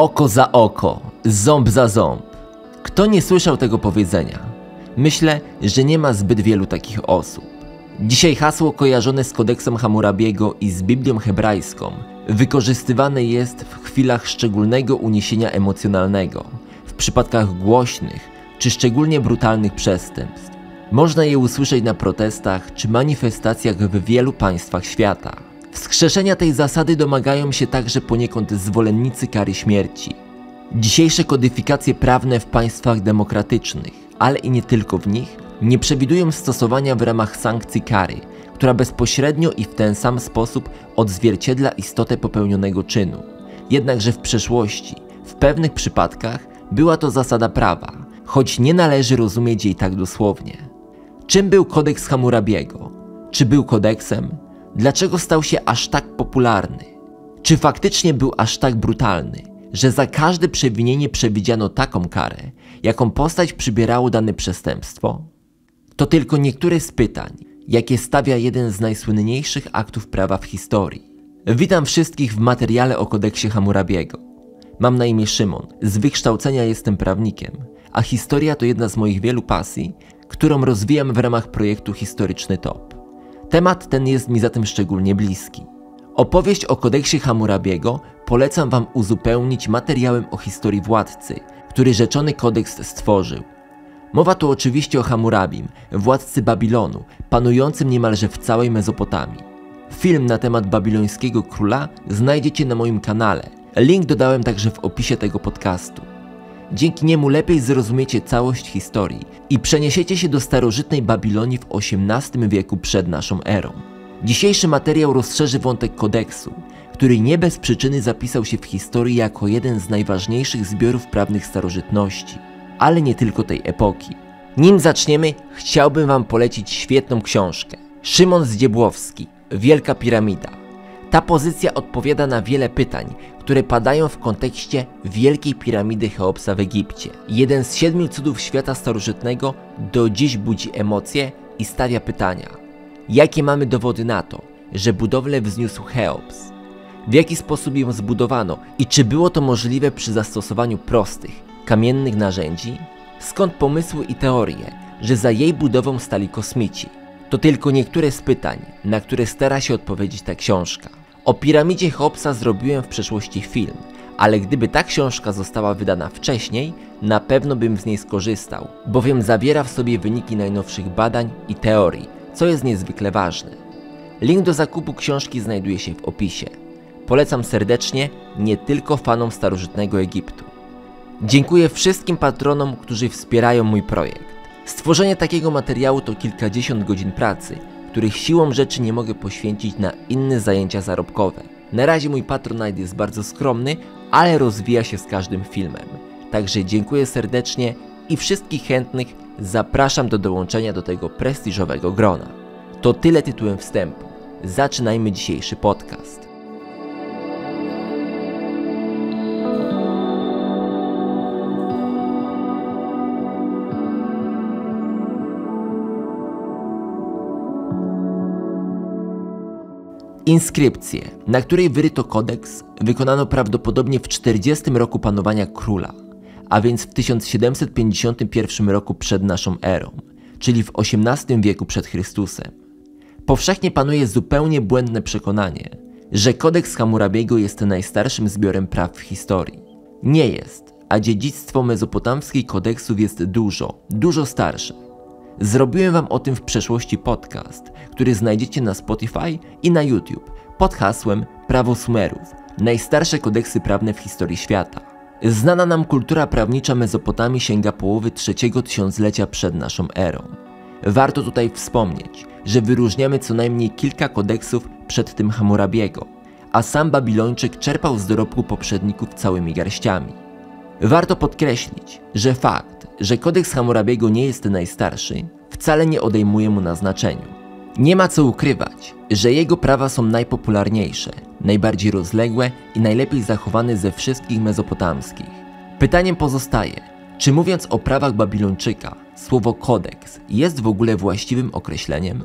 Oko za oko, ząb za ząb. Kto nie słyszał tego powiedzenia? Myślę, że nie ma zbyt wielu takich osób. Dzisiaj hasło kojarzone z kodeksem Hammurabiego i z Biblią hebrajską wykorzystywane jest w chwilach szczególnego uniesienia emocjonalnego, w przypadkach głośnych czy szczególnie brutalnych przestępstw. Można je usłyszeć na protestach czy manifestacjach w wielu państwach świata. Wskrzeszenia tej zasady domagają się także poniekąd zwolennicy kary śmierci. Dzisiejsze kodyfikacje prawne w państwach demokratycznych, ale i nie tylko w nich, nie przewidują stosowania w ramach sankcji kary, która bezpośrednio i w ten sam sposób odzwierciedla istotę popełnionego czynu. Jednakże w przeszłości, w pewnych przypadkach, była to zasada prawa, choć nie należy rozumieć jej tak dosłownie. Czym był kodeks Hammurabiego? Czy był kodeksem? Dlaczego stał się aż tak popularny? Czy faktycznie był aż tak brutalny, że za każde przewinienie przewidziano taką karę, jaką postać przybierało dane przestępstwo? To tylko niektóre z pytań, jakie stawia jeden z najsłynniejszych aktów prawa w historii. Witam wszystkich w materiale o kodeksie Hammurabiego. Mam na imię Szymon, z wykształcenia jestem prawnikiem, a historia to jedna z moich wielu pasji, którą rozwijam w ramach projektu Historyczny Top. Temat ten jest mi zatem szczególnie bliski. Opowieść o kodeksie Hammurabiego polecam wam uzupełnić materiałem o historii władcy, który rzeczony kodeks stworzył. Mowa tu oczywiście o Hammurabim, władcy Babilonu, panującym niemalże w całej Mezopotamii. Film na temat babilońskiego króla znajdziecie na moim kanale. Link dodałem także w opisie tego podcastu. Dzięki niemu lepiej zrozumiecie całość historii i przeniesiecie się do starożytnej Babilonii w XVIII wieku przed naszą erą. Dzisiejszy materiał rozszerzy wątek kodeksu, który nie bez przyczyny zapisał się w historii jako jeden z najważniejszych zbiorów prawnych starożytności, ale nie tylko tej epoki. Nim zaczniemy, chciałbym wam polecić świetną książkę. Szymon Zdziebłowski, Wielka Piramida. Ta pozycja odpowiada na wiele pytań, które padają w kontekście Wielkiej Piramidy Cheopsa w Egipcie. Jeden z 7 cudów świata starożytnego do dziś budzi emocje i stawia pytania. Jakie mamy dowody na to, że budowlę wzniósł Cheops? W jaki sposób ją zbudowano i czy było to możliwe przy zastosowaniu prostych, kamiennych narzędzi? Skąd pomysły i teorie, że za jej budową stali kosmici? To tylko niektóre z pytań, na które stara się odpowiedzieć ta książka. O piramidzie Cheopsa zrobiłem w przeszłości film, ale gdyby ta książka została wydana wcześniej, na pewno bym z niej skorzystał, bowiem zawiera w sobie wyniki najnowszych badań i teorii, co jest niezwykle ważne. Link do zakupu książki znajduje się w opisie. Polecam serdecznie nie tylko fanom starożytnego Egiptu. Dziękuję wszystkim patronom, którzy wspierają mój projekt. Stworzenie takiego materiału to kilkadziesiąt godzin pracy, których siłą rzeczy nie mogę poświęcić na inne zajęcia zarobkowe. Na razie mój Patronite jest bardzo skromny, ale rozwija się z każdym filmem. Także dziękuję serdecznie i wszystkich chętnych zapraszam do dołączenia do tego prestiżowego grona. To tyle tytułem wstępu. Zaczynajmy dzisiejszy podcast. Inskrypcję, na której wyryto kodeks, wykonano prawdopodobnie w 40 roku panowania króla, a więc w 1751 roku przed naszą erą, czyli w XVIII wieku przed Chrystusem. Powszechnie panuje zupełnie błędne przekonanie, że kodeks Hammurabiego jest najstarszym zbiorem praw w historii. Nie jest, a dziedzictwo mezopotamskich kodeksów jest dużo starsze. Zrobiłem wam o tym w przeszłości podcast, który znajdziecie na Spotify i na YouTube pod hasłem Prawo Sumerów – najstarsze kodeksy prawne w historii świata. Znana nam kultura prawnicza Mezopotamii sięga połowy trzeciego tysiąclecia przed naszą erą. Warto tutaj wspomnieć, że wyróżniamy co najmniej kilka kodeksów przed tym Hammurabiego, a sam Babilończyk czerpał z dorobku poprzedników całymi garściami. Warto podkreślić, że fakt, że kodeks Hammurabiego nie jest najstarszy, wcale nie odejmuje mu na znaczeniu. Nie ma co ukrywać, że jego prawa są najpopularniejsze, najbardziej rozległe i najlepiej zachowane ze wszystkich mezopotamskich. Pytaniem pozostaje, czy mówiąc o prawach Babilończyka, słowo kodeks jest w ogóle właściwym określeniem?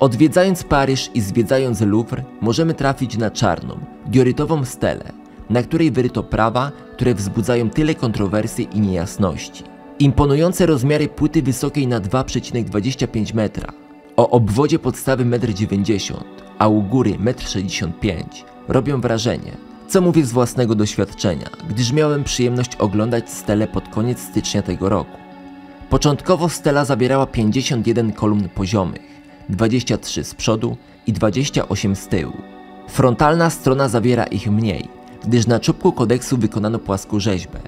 Odwiedzając Paryż i zwiedzając Louvre, możemy trafić na czarną, diorytową stelę, na której wyryto prawa, które wzbudzają tyle kontrowersji i niejasności. Imponujące rozmiary płyty wysokiej na 2,25 metra, o obwodzie podstawy 1,90 m, a u góry 1,65 m, robią wrażenie, co mówię z własnego doświadczenia, gdyż miałem przyjemność oglądać stelę pod koniec stycznia tego roku. Początkowo stela zabierała 51 kolumn poziomych, 23 z przodu i 28 z tyłu. Frontalna strona zawiera ich mniej, gdyż na czubku kodeksu wykonano płaską rzeźbę,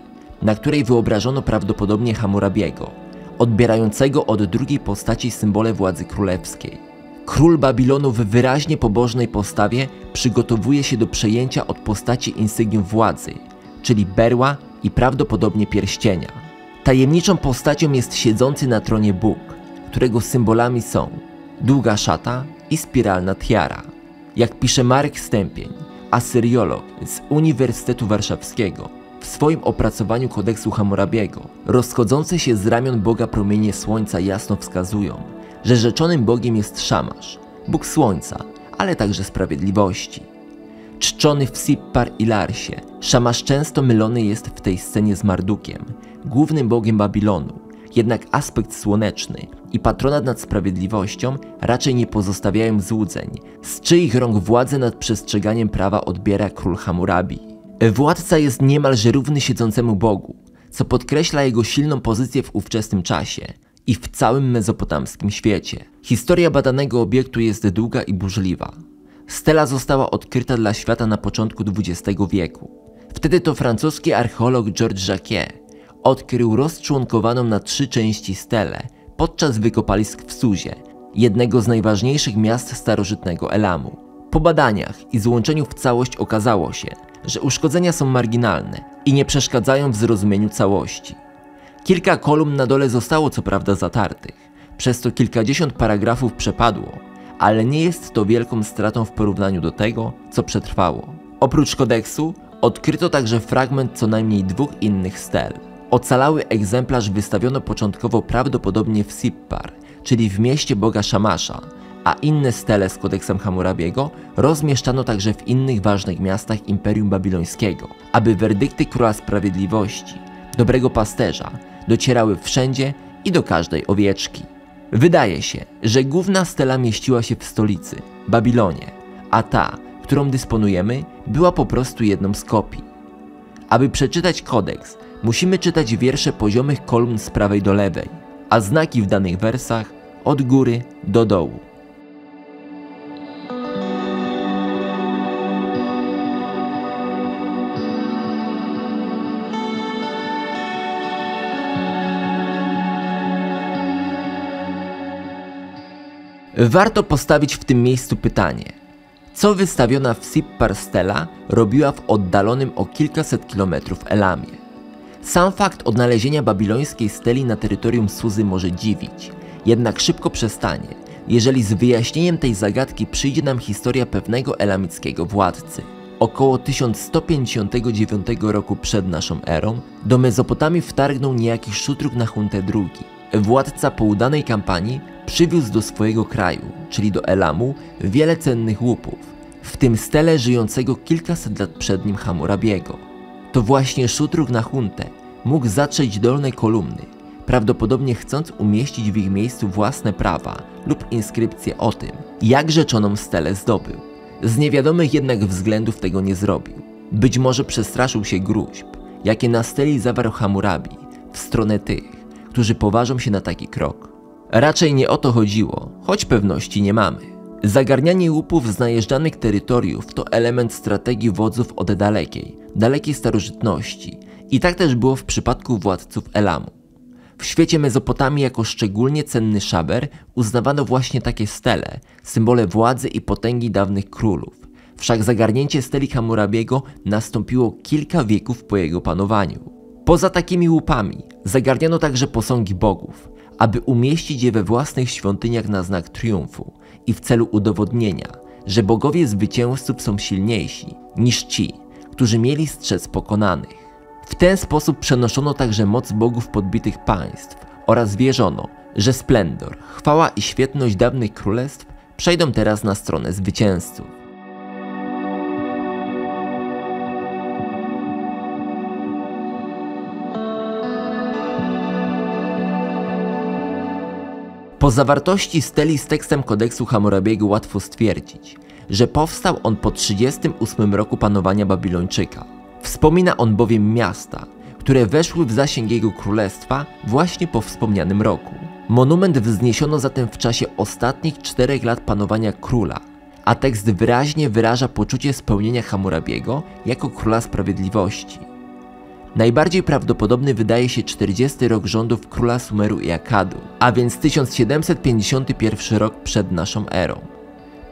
na której wyobrażono prawdopodobnie Hammurabiego, odbierającego od drugiej postaci symbole władzy królewskiej. Król Babilonu w wyraźnie pobożnej postawie przygotowuje się do przejęcia od postaci insygniów władzy, czyli berła i prawdopodobnie pierścienia. Tajemniczą postacią jest siedzący na tronie Bóg, którego symbolami są długa szata i spiralna tiara. Jak pisze Marek Stępień, asyriolog z Uniwersytetu Warszawskiego, w swoim opracowaniu kodeksu Hammurabiego, rozchodzące się z ramion Boga promienie słońca jasno wskazują, że rzeczonym Bogiem jest Szamasz, Bóg Słońca, ale także Sprawiedliwości. Czczony w Sippar i Larsie, Szamasz często mylony jest w tej scenie z Mardukiem, głównym Bogiem Babilonu, jednak aspekt słoneczny i patronat nad sprawiedliwością raczej nie pozostawiają złudzeń, z czyich rąk władzę nad przestrzeganiem prawa odbiera król Hammurabi. Władca jest niemalże równy siedzącemu Bogu, co podkreśla jego silną pozycję w ówczesnym czasie i w całym mezopotamskim świecie. Historia badanego obiektu jest długa i burzliwa. Stela została odkryta dla świata na początku XX wieku. Wtedy to francuski archeolog George Jacquier odkrył rozczłonkowaną na 3 części stelę podczas wykopalisk w Suzie, jednego z najważniejszych miast starożytnego Elamu. Po badaniach i złączeniu w całość okazało się, że uszkodzenia są marginalne i nie przeszkadzają w zrozumieniu całości. Kilka kolumn na dole zostało co prawda zatartych, przez to kilkadziesiąt paragrafów przepadło, ale nie jest to wielką stratą w porównaniu do tego, co przetrwało. Oprócz kodeksu odkryto także fragment co najmniej 2 innych stel. Ocalały egzemplarz wystawiono początkowo prawdopodobnie w Sippar, czyli w mieście boga Szamasza, a inne stele z kodeksem Hammurabiego rozmieszczano także w innych ważnych miastach Imperium Babilońskiego, aby werdykty króla sprawiedliwości, dobrego pasterza, docierały wszędzie i do każdej owieczki. Wydaje się, że główna stela mieściła się w stolicy, Babilonie, a ta, którą dysponujemy, była po prostu jedną z kopii. Aby przeczytać kodeks, musimy czytać wiersze poziomych kolumn z prawej do lewej, a znaki w danych wersach od góry do dołu. Warto postawić w tym miejscu pytanie, co wystawiona w Sippar stela robiła w oddalonym o kilkaset kilometrów Elamie? Sam fakt odnalezienia babilońskiej steli na terytorium Suzy może dziwić, jednak szybko przestanie, jeżeli z wyjaśnieniem tej zagadki przyjdzie nam historia pewnego elamickiego władcy. Około 1159 roku przed naszą erą do Mezopotamii wtargnął niejaki Szutruk-Nahhunte II. Władca po udanej kampanii przywiózł do swojego kraju, czyli do Elamu, wiele cennych łupów, w tym stele żyjącego kilkaset lat przed nim Hammurabiego. To właśnie Szutruk Nachunte mógł zatrzeć dolne kolumny, prawdopodobnie chcąc umieścić w ich miejscu własne prawa lub inskrypcje o tym, jak rzeczoną stelę zdobył. Z niewiadomych jednak względów tego nie zrobił. Być może przestraszył się gróźb, jakie na steli zawarł Hammurabi w stronę tych, którzy poważą się na taki krok. Raczej nie o to chodziło, choć pewności nie mamy. Zagarnianie łupów z najeżdżanych terytoriów to element strategii wodzów od dalekiej starożytności i tak też było w przypadku władców Elamu. W świecie Mezopotamii jako szczególnie cenny szaber uznawano właśnie takie stele, symbole władzy i potęgi dawnych królów. Wszak zagarnięcie steli Hammurabiego nastąpiło kilka wieków po jego panowaniu. Poza takimi łupami zagarniano także posągi bogów, aby umieścić je we własnych świątyniach na znak triumfu i w celu udowodnienia, że bogowie zwycięzców są silniejsi niż ci, którzy mieli strzec pokonanych. W ten sposób przenoszono także moc bogów podbitych państw oraz wierzono, że splendor, chwała i świetność dawnych królestw przejdą teraz na stronę zwycięzców. Po zawartości steli z tekstem kodeksu Hammurabiego łatwo stwierdzić, że powstał on po 38 roku panowania Babilończyka. Wspomina on bowiem miasta, które weszły w zasięg jego królestwa właśnie po wspomnianym roku. Monument wzniesiono zatem w czasie ostatnich 4 lat panowania króla, a tekst wyraźnie wyraża poczucie spełnienia Hammurabiego jako króla sprawiedliwości. Najbardziej prawdopodobny wydaje się 40 rok rządów króla Sumeru i Akadu, a więc 1751 rok przed naszą erą.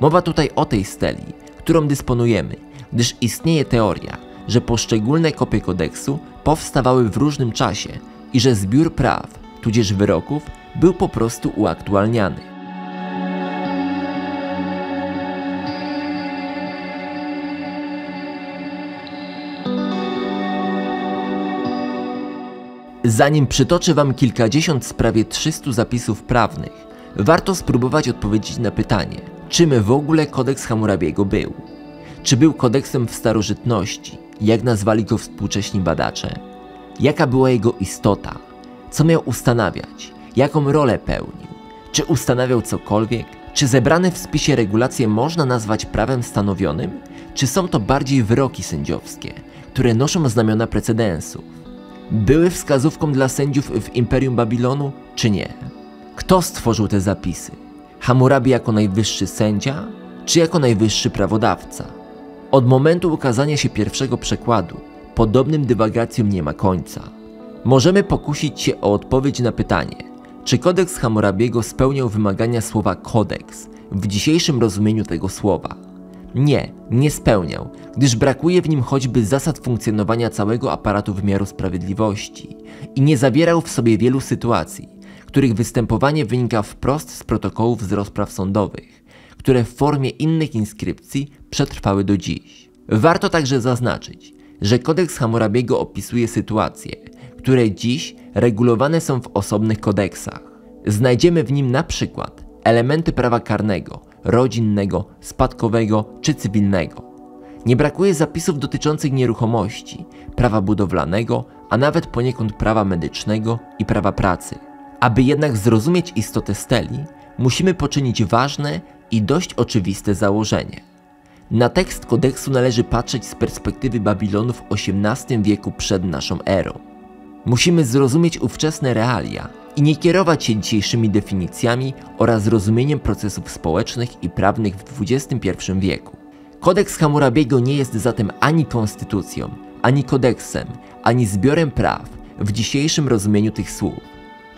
Mowa tutaj o tej steli, którą dysponujemy, gdyż istnieje teoria, że poszczególne kopie kodeksu powstawały w różnym czasie i że zbiór praw, tudzież wyroków, był po prostu uaktualniany. Zanim przytoczę wam kilkadziesiąt z prawie 300 zapisów prawnych, warto spróbować odpowiedzieć na pytanie, czym w ogóle kodeks Hammurabiego był? Czy był kodeksem w starożytności, jak nazwali go współcześni badacze? Jaka była jego istota? Co miał ustanawiać? Jaką rolę pełnił? Czy ustanawiał cokolwiek? Czy zebrane w spisie regulacje można nazwać prawem stanowionym? Czy są to bardziej wyroki sędziowskie, które noszą znamiona precedensu? Były wskazówką dla sędziów w Imperium Babilonu, czy nie? Kto stworzył te zapisy? Hammurabi jako najwyższy sędzia, czy jako najwyższy prawodawca? Od momentu ukazania się pierwszego przekładu, podobnym dywagacjom nie ma końca. Możemy pokusić się o odpowiedź na pytanie, czy kodeks Hammurabiego spełniał wymagania słowa kodeks w dzisiejszym rozumieniu tego słowa? Nie, nie spełniał, gdyż brakuje w nim choćby zasad funkcjonowania całego aparatu wymiaru sprawiedliwości i nie zawierał w sobie wielu sytuacji, których występowanie wynika wprost z protokołów z rozpraw sądowych, które w formie innych inskrypcji przetrwały do dziś. Warto także zaznaczyć, że kodeks Hammurabiego opisuje sytuacje, które dziś regulowane są w osobnych kodeksach. Znajdziemy w nim na przykład elementy prawa karnego, rodzinnego, spadkowego czy cywilnego. Nie brakuje zapisów dotyczących nieruchomości, prawa budowlanego, a nawet poniekąd prawa medycznego i prawa pracy. Aby jednak zrozumieć istotę steli, musimy poczynić ważne i dość oczywiste założenie. Na tekst kodeksu należy patrzeć z perspektywy Babilonu w XVIII wieku przed naszą erą. Musimy zrozumieć ówczesne realia i nie kierować się dzisiejszymi definicjami oraz rozumieniem procesów społecznych i prawnych w XXI wieku. Kodeks Hammurabiego nie jest zatem ani konstytucją, ani kodeksem, ani zbiorem praw w dzisiejszym rozumieniu tych słów.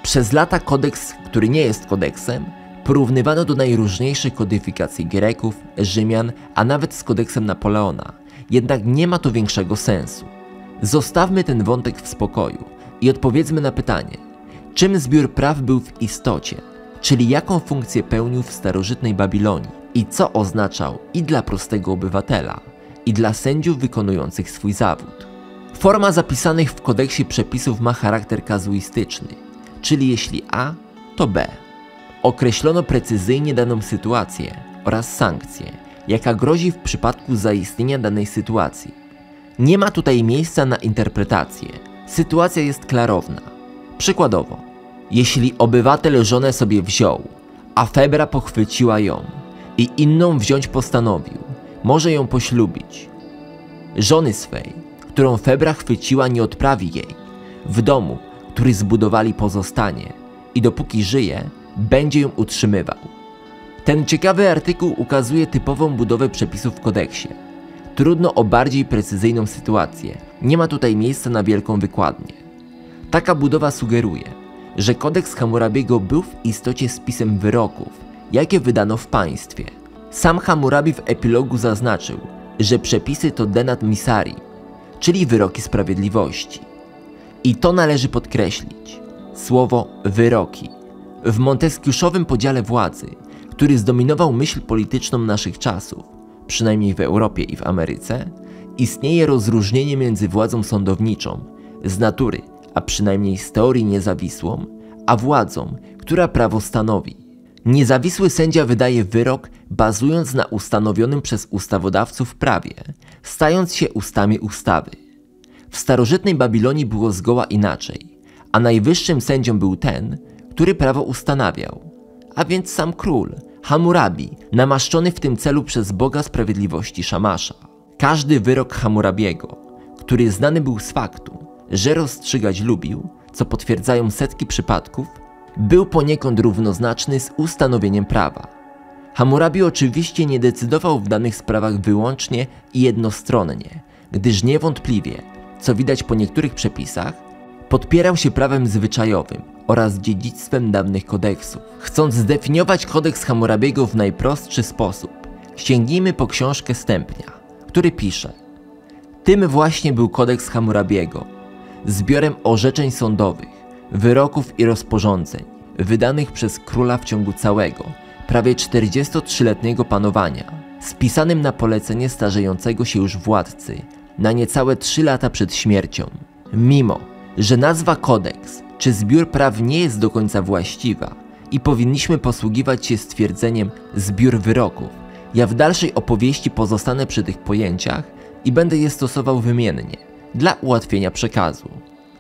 Przez lata kodeks, który nie jest kodeksem, porównywano do najróżniejszych kodyfikacji Greków, Rzymian, a nawet z kodeksem Napoleona, jednak nie ma to większego sensu. Zostawmy ten wątek w spokoju i odpowiedzmy na pytanie, czym zbiór praw był w istocie, czyli jaką funkcję pełnił w starożytnej Babilonii i co oznaczał i dla prostego obywatela, i dla sędziów wykonujących swój zawód. Forma zapisanych w kodeksie przepisów ma charakter kazuistyczny, czyli jeśli A, to B. Określono precyzyjnie daną sytuację oraz sankcję, jaka grozi w przypadku zaistnienia danej sytuacji. Nie ma tutaj miejsca na interpretację. Sytuacja jest klarowna. Przykładowo, jeśli obywatel żonę sobie wziął, a febra pochwyciła ją i inną wziąć postanowił, może ją poślubić. Żony swej, którą febra chwyciła, nie odprawi jej. W domu, który zbudowali, pozostanie i dopóki żyje, będzie ją utrzymywał. Ten ciekawy artykuł ukazuje typową budowę przepisów w kodeksie. Trudno o bardziej precyzyjną sytuację, nie ma tutaj miejsca na wielką wykładnię. Taka budowa sugeruje, że kodeks Hammurabiego był w istocie spisem wyroków, jakie wydano w państwie. Sam Hammurabi w epilogu zaznaczył, że przepisy to denat misari, czyli wyroki sprawiedliwości. I to należy podkreślić, słowo wyroki. W monteskiuszowym podziale władzy, który zdominował myśl polityczną naszych czasów, przynajmniej w Europie i w Ameryce, istnieje rozróżnienie między władzą sądowniczą, z natury, a przynajmniej z teorii niezawisłą, a władzą, która prawo stanowi. Niezawisły sędzia wydaje wyrok, bazując na ustanowionym przez ustawodawców prawie, stając się ustami ustawy. W starożytnej Babilonii było zgoła inaczej, a najwyższym sędzią był ten, który prawo ustanawiał, a więc sam król, Hammurabi, namaszczony w tym celu przez Boga Sprawiedliwości Szamasza. Każdy wyrok Hammurabiego, który znany był z faktu, że rozstrzygać lubił, co potwierdzają setki przypadków, był poniekąd równoznaczny z ustanowieniem prawa. Hammurabi oczywiście nie decydował w danych sprawach wyłącznie i jednostronnie, gdyż niewątpliwie, co widać po niektórych przepisach, podpierał się prawem zwyczajowym oraz dziedzictwem dawnych kodeksów. Chcąc zdefiniować kodeks Hammurabiego w najprostszy sposób, sięgnijmy po książkę Stępnia, który pisze: tym właśnie był kodeks Hammurabiego, zbiorem orzeczeń sądowych, wyroków i rozporządzeń, wydanych przez króla w ciągu całego, prawie 43-letniego panowania, spisanym na polecenie starzejącego się już władcy, na niecałe 3 lata przed śmiercią. Mimo że nazwa kodeks czy zbiór praw nie jest do końca właściwa i powinniśmy posługiwać się stwierdzeniem zbiór wyroków, ja w dalszej opowieści pozostanę przy tych pojęciach i będę je stosował wymiennie, dla ułatwienia przekazu.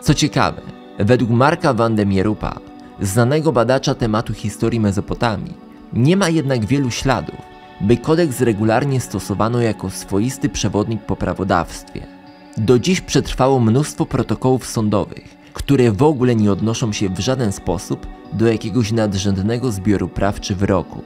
Co ciekawe, według Marka van de Mieroupa, znanego badacza tematu historii Mezopotamii, nie ma jednak wielu śladów, by kodeks regularnie stosowano jako swoisty przewodnik po prawodawstwie. Do dziś przetrwało mnóstwo protokołów sądowych, które w ogóle nie odnoszą się w żaden sposób do jakiegoś nadrzędnego zbioru praw czy wyroków.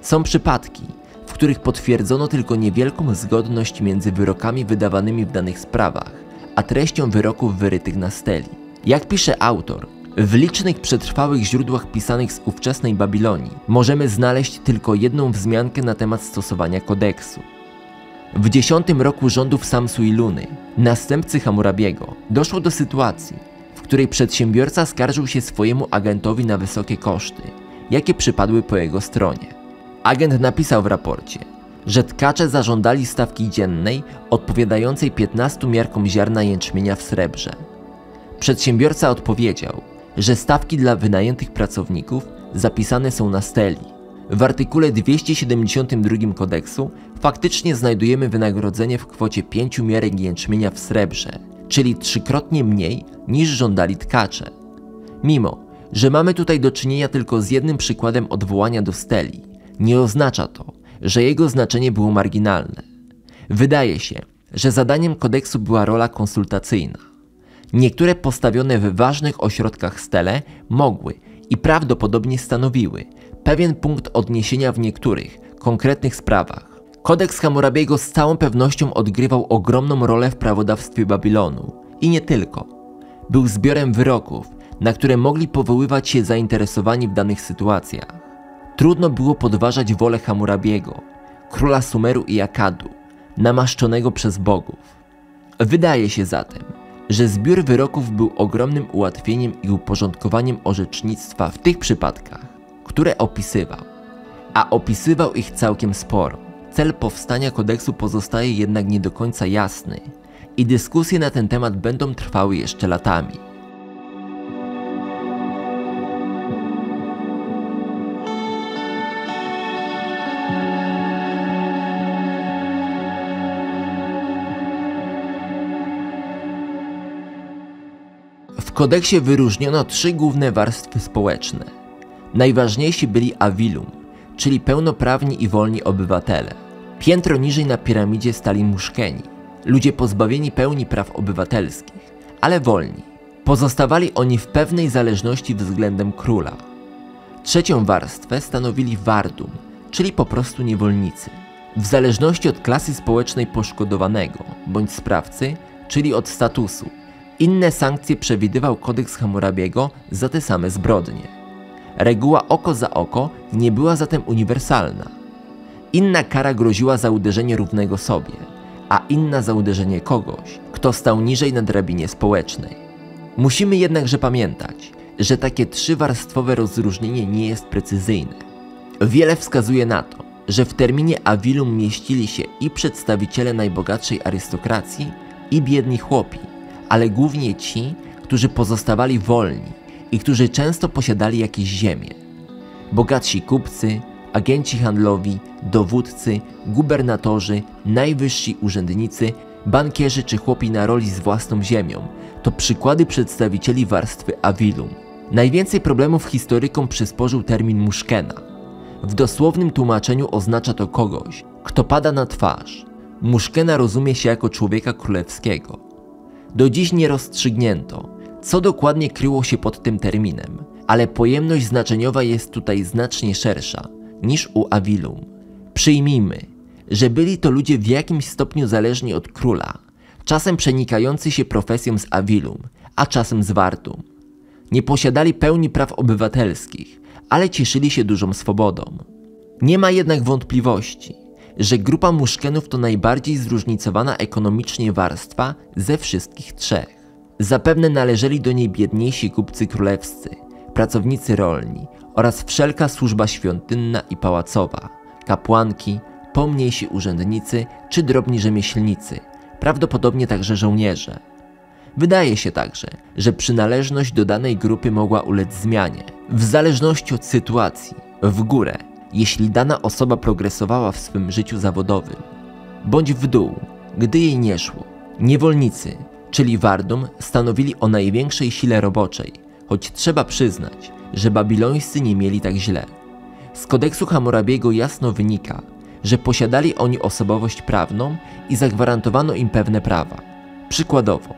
Są przypadki, w których potwierdzono tylko niewielką zgodność między wyrokami wydawanymi w danych sprawach, a treścią wyroków wyrytych na steli. Jak pisze autor, w licznych przetrwałych źródłach pisanych z ówczesnej Babilonii możemy znaleźć tylko jedną wzmiankę na temat stosowania kodeksu. W 10. roku rządów Samsu-Iluny, następcy Hammurabiego, doszło do sytuacji, w której przedsiębiorca skarżył się swojemu agentowi na wysokie koszty, jakie przypadły po jego stronie. Agent napisał w raporcie, że tkacze zażądali stawki dziennej odpowiadającej 15 miarkom ziarna jęczmienia w srebrze. Przedsiębiorca odpowiedział, że stawki dla wynajętych pracowników zapisane są na steli. W artykule 272 kodeksu faktycznie znajdujemy wynagrodzenie w kwocie 5 miarek jęczmienia w srebrze, czyli 3-krotnie mniej niż żądali tkacze. Mimo że mamy tutaj do czynienia tylko z jednym przykładem odwołania do steli, nie oznacza to, że jego znaczenie było marginalne. Wydaje się, że zadaniem kodeksu była rola konsultacyjna. Niektóre postawione w ważnych ośrodkach stele mogły i prawdopodobnie stanowiły pewien punkt odniesienia w niektórych, konkretnych sprawach. Kodeks Hammurabiego z całą pewnością odgrywał ogromną rolę w prawodawstwie Babilonu i nie tylko. Był zbiorem wyroków, na które mogli powoływać się zainteresowani w danych sytuacjach. Trudno było podważać wolę Hammurabiego, króla Sumeru i Akadu, namaszczonego przez bogów. Wydaje się zatem, że zbiór wyroków był ogromnym ułatwieniem i uporządkowaniem orzecznictwa w tych przypadkach, które opisywał, a opisywał ich całkiem sporo. Cel powstania kodeksu pozostaje jednak nie do końca jasny i dyskusje na ten temat będą trwały jeszcze latami. W kodeksie wyróżniono 3 główne warstwy społeczne. Najważniejsi byli avilum, czyli pełnoprawni i wolni obywatele. Piętro niżej na piramidzie stali muszkeni, ludzie pozbawieni pełni praw obywatelskich, ale wolni. Pozostawali oni w pewnej zależności względem króla. 3. warstwę stanowili wardum, czyli po prostu niewolnicy. W zależności od klasy społecznej poszkodowanego bądź sprawcy, czyli od statusu, inne sankcje przewidywał kodeks Hammurabiego za te same zbrodnie. Reguła oko za oko nie była zatem uniwersalna. Inna kara groziła za uderzenie równego sobie, a inna za uderzenie kogoś, kto stał niżej na drabinie społecznej. Musimy jednakże pamiętać, że takie 3-warstwowe rozróżnienie nie jest precyzyjne. Wiele wskazuje na to, że w terminie avilum mieścili się i przedstawiciele najbogatszej arystokracji, i biedni chłopi, ale głównie ci, którzy pozostawali wolni i którzy często posiadali jakieś ziemie. Bogatsi kupcy, agenci handlowi, dowódcy, gubernatorzy, najwyżsi urzędnicy, bankierzy czy chłopi na roli z własną ziemią to przykłady przedstawicieli warstwy avilum. Najwięcej problemów historykom przysporzył termin muszkena. W dosłownym tłumaczeniu oznacza to kogoś, kto pada na twarz. Muszkena rozumie się jako człowieka królewskiego. Do dziś nie rozstrzygnięto, co dokładnie kryło się pod tym terminem, ale pojemność znaczeniowa jest tutaj znacznie szersza niż u Avilum. Przyjmijmy, że byli to ludzie w jakimś stopniu zależni od króla, czasem przenikający się profesją z Avilum, a czasem z Wartum. Nie posiadali pełni praw obywatelskich, ale cieszyli się dużą swobodą. Nie ma jednak wątpliwości, że grupa muszkenów to najbardziej zróżnicowana ekonomicznie warstwa ze wszystkich trzech. Zapewne należeli do niej biedniejsi kupcy królewscy, pracownicy rolni oraz wszelka służba świątynna i pałacowa, kapłanki, pomniejsi urzędnicy czy drobni rzemieślnicy, prawdopodobnie także żołnierze. Wydaje się także, że przynależność do danej grupy mogła ulec zmianie, w zależności od sytuacji, w górę, jeśli dana osoba progresowała w swym życiu zawodowym, bądź w dół, gdy jej nie szło. Niewolnicy, czyli Wardum, stanowili o największej sile roboczej, choć trzeba przyznać, że babilońscy nie mieli tak źle. Z kodeksu Hammurabiego jasno wynika, że posiadali oni osobowość prawną i zagwarantowano im pewne prawa. Przykładowo,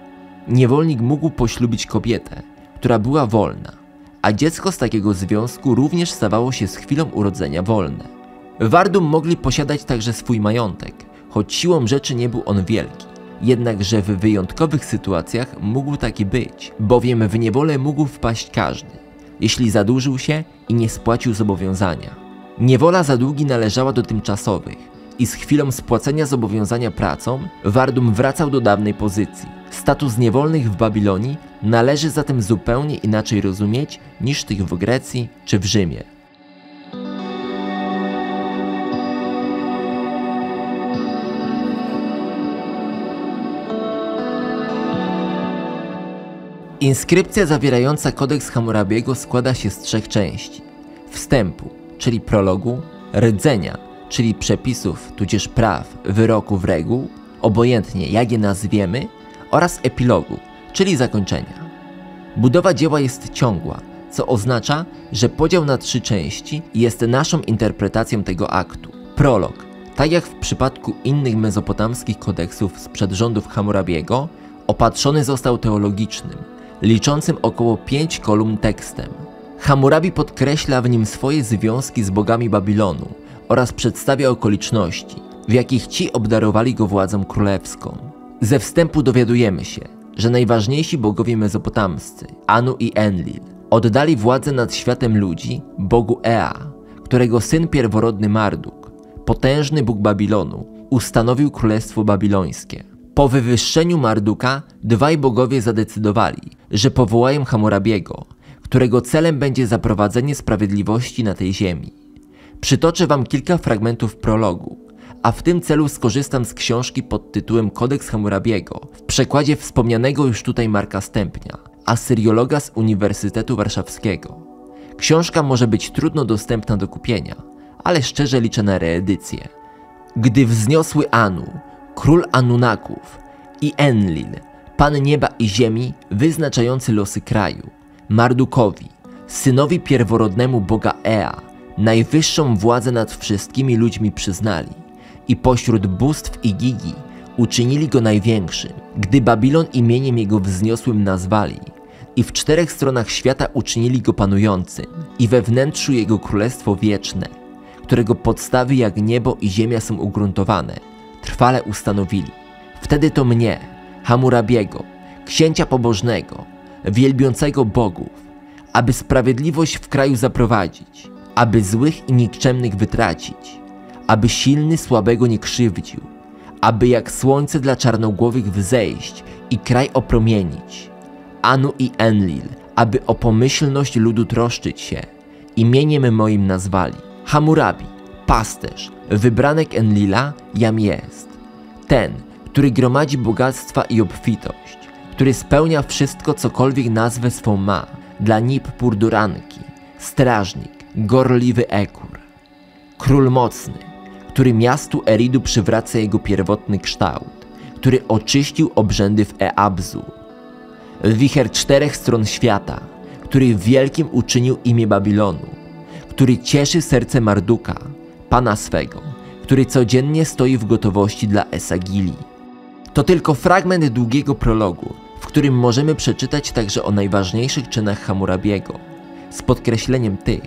niewolnik mógł poślubić kobietę, która była wolna, a dziecko z takiego związku również stawało się z chwilą urodzenia wolne. Wardum mogli posiadać także swój majątek, choć siłą rzeczy nie był on wielki. Jednakże w wyjątkowych sytuacjach mógł taki być, bowiem w niewolę mógł wpaść każdy, jeśli zadłużył się i nie spłacił zobowiązania. Niewola za długi należała do tymczasowych i z chwilą spłacenia zobowiązania pracą Wardum wracał do dawnej pozycji. Status niewolnych w Babilonii należy zatem zupełnie inaczej rozumieć niż tych w Grecji czy w Rzymie. Inskrypcja zawierająca kodeks Hammurabiego składa się z trzech części: wstępu, czyli prologu, rdzenia, czyli przepisów, tudzież praw, wyroków, reguł, obojętnie jak je nazwiemy, oraz epilogu, czyli zakończenia. Budowa dzieła jest ciągła, co oznacza, że podział na trzy części jest naszą interpretacją tego aktu. Prolog, tak jak w przypadku innych mezopotamskich kodeksów sprzed rządów Hammurabiego, opatrzony został teologicznym, liczącym około 5 kolumn tekstem. Hammurabi podkreśla w nim swoje związki z bogami Babilonu oraz przedstawia okoliczności, w jakich ci obdarowali go władzą królewską. Ze wstępu dowiadujemy się, że najważniejsi bogowie mezopotamscy, Anu i Enlil, oddali władzę nad światem ludzi bogu Ea, którego syn pierworodny Marduk, potężny bóg Babilonu, ustanowił królestwo babilońskie. Po wywyższeniu Marduka dwaj bogowie zadecydowali, że powołają Hammurabiego, którego celem będzie zaprowadzenie sprawiedliwości na tej ziemi. Przytoczę wam kilka fragmentów prologu, a w tym celu skorzystam z książki pod tytułem Kodeks Hammurabiego w przekładzie wspomnianego już tutaj Marka Stępnia, asyriologa z Uniwersytetu Warszawskiego. Książka może być trudno dostępna do kupienia, ale szczerze liczę na reedycję. Gdy wzniosły Anu, król Anunaków, i Enlil, pan nieba i ziemi, wyznaczający losy kraju, Mardukowi, synowi pierworodnemu boga Ea, najwyższą władzę nad wszystkimi ludźmi przyznali i pośród bóstw i gigi uczynili go największym, gdy Babilon imieniem jego wzniosłym nazwali i w 4 stronach świata uczynili go panującym i we wnętrzu jego królestwo wieczne, którego podstawy jak niebo i ziemia są ugruntowane, trwale ustanowili. Wtedy to mnie, Hammurabiego, księcia pobożnego, wielbiącego bogów, aby sprawiedliwość w kraju zaprowadzić, aby złych i nikczemnych wytracić, aby silny słabego nie krzywdził, aby jak słońce dla czarnogłowych wzejść i kraj opromienić. Anu i Enlil, aby o pomyślność ludu troszczyć się, imieniem moim nazwali. Hammurabi, pasterz, wybranek Enlila, jam jest. Ten, który gromadzi bogactwa i obfitość, który spełnia wszystko, cokolwiek nazwę swą ma, dla nip purduranki, strażnik, gorliwy Ekur. Król mocny, który miastu Eridu przywraca jego pierwotny kształt, który oczyścił obrzędy w Eabzu. Wicher 4 stron świata, który wielkim uczynił imię Babilonu, który cieszy serce Marduka, pana swego, który codziennie stoi w gotowości dla Esagili. To tylko fragment długiego prologu, w którym możemy przeczytać także o najważniejszych czynach Hammurabiego, z podkreśleniem tych,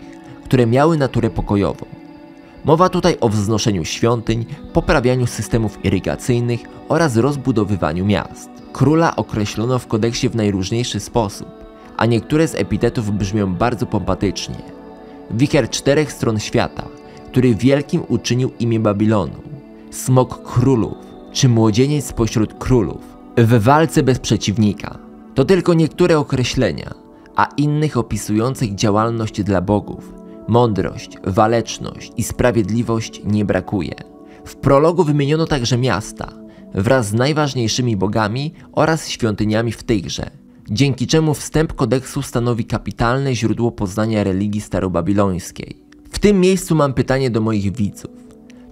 które miały naturę pokojową. Mowa tutaj o wznoszeniu świątyń, poprawianiu systemów irygacyjnych oraz rozbudowywaniu miast. Króla określono w kodeksie w najróżniejszy sposób, a niektóre z epitetów brzmią bardzo pompatycznie. Wicher czterech stron świata, który wielkim uczynił imię Babilonu, smok królów, czy młodzieniec spośród królów, w walce bez przeciwnika. To tylko niektóre określenia, a innych opisujących działalność dla bogów, mądrość, waleczność i sprawiedliwość nie brakuje. W prologu wymieniono także miasta, wraz z najważniejszymi bogami oraz świątyniami w tychże, dzięki czemu wstęp kodeksu stanowi kapitalne źródło poznania religii starobabilońskiej. W tym miejscu mam pytanie do moich widzów.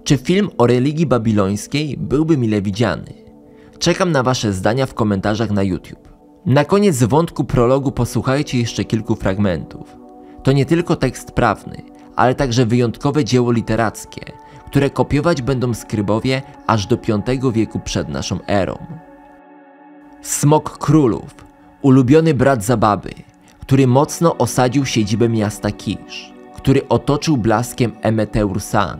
Czy film o religii babilońskiej byłby mile widziany? Czekam na wasze zdania w komentarzach na YouTube. Na koniec wątku prologu posłuchajcie jeszcze kilku fragmentów. To nie tylko tekst prawny, ale także wyjątkowe dzieło literackie, które kopiować będą skrybowie aż do V wieku przed naszą erą. Smok królów, ulubiony brat Zababy, który mocno osadził siedzibę miasta Kisz, który otoczył blaskiem Emeteursang,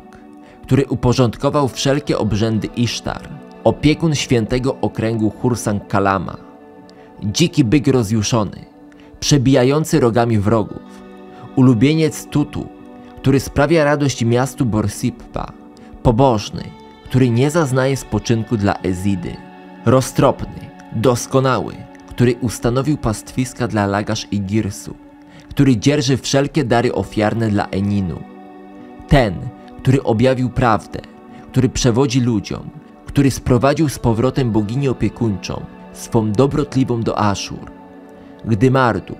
który uporządkował wszelkie obrzędy Isztar, opiekun świętego okręgu Hursang-Kalama, dziki byk rozjuszony, przebijający rogami wrogów, ulubieniec Tutu, który sprawia radość miastu Borsippa, pobożny, który nie zaznaje spoczynku dla Ezidy, roztropny, doskonały, który ustanowił pastwiska dla Lagasz i Girsu, który dzierży wszelkie dary ofiarne dla Eninu. Ten, który objawił prawdę, który przewodzi ludziom, który sprowadził z powrotem boginię opiekuńczą, swą dobrotliwą do Aszur. Gdy Marduk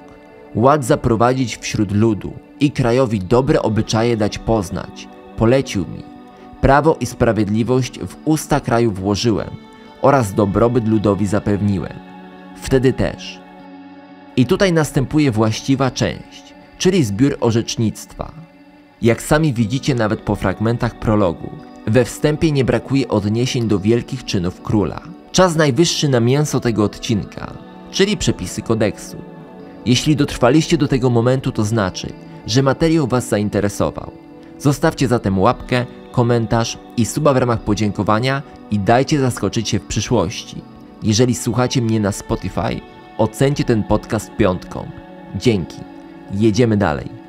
ład zaprowadzić wśród ludu i krajowi dobre obyczaje dać poznać, polecił mi, prawo i sprawiedliwość w usta kraju włożyłem oraz dobrobyt ludowi zapewniłem. Wtedy też. I tutaj następuje właściwa część, czyli zbiór orzecznictwa. Jak sami widzicie nawet po fragmentach prologu, we wstępie nie brakuje odniesień do wielkich czynów króla. Czas najwyższy na mięso tego odcinka, czyli przepisy kodeksu. Jeśli dotrwaliście do tego momentu, to znaczy, że materiał was zainteresował. Zostawcie zatem łapkę, komentarz i suba w ramach podziękowania i dajcie zaskoczyć się w przyszłości. Jeżeli słuchacie mnie na Spotify, ocencie ten podcast piątką. Dzięki. Jedziemy dalej.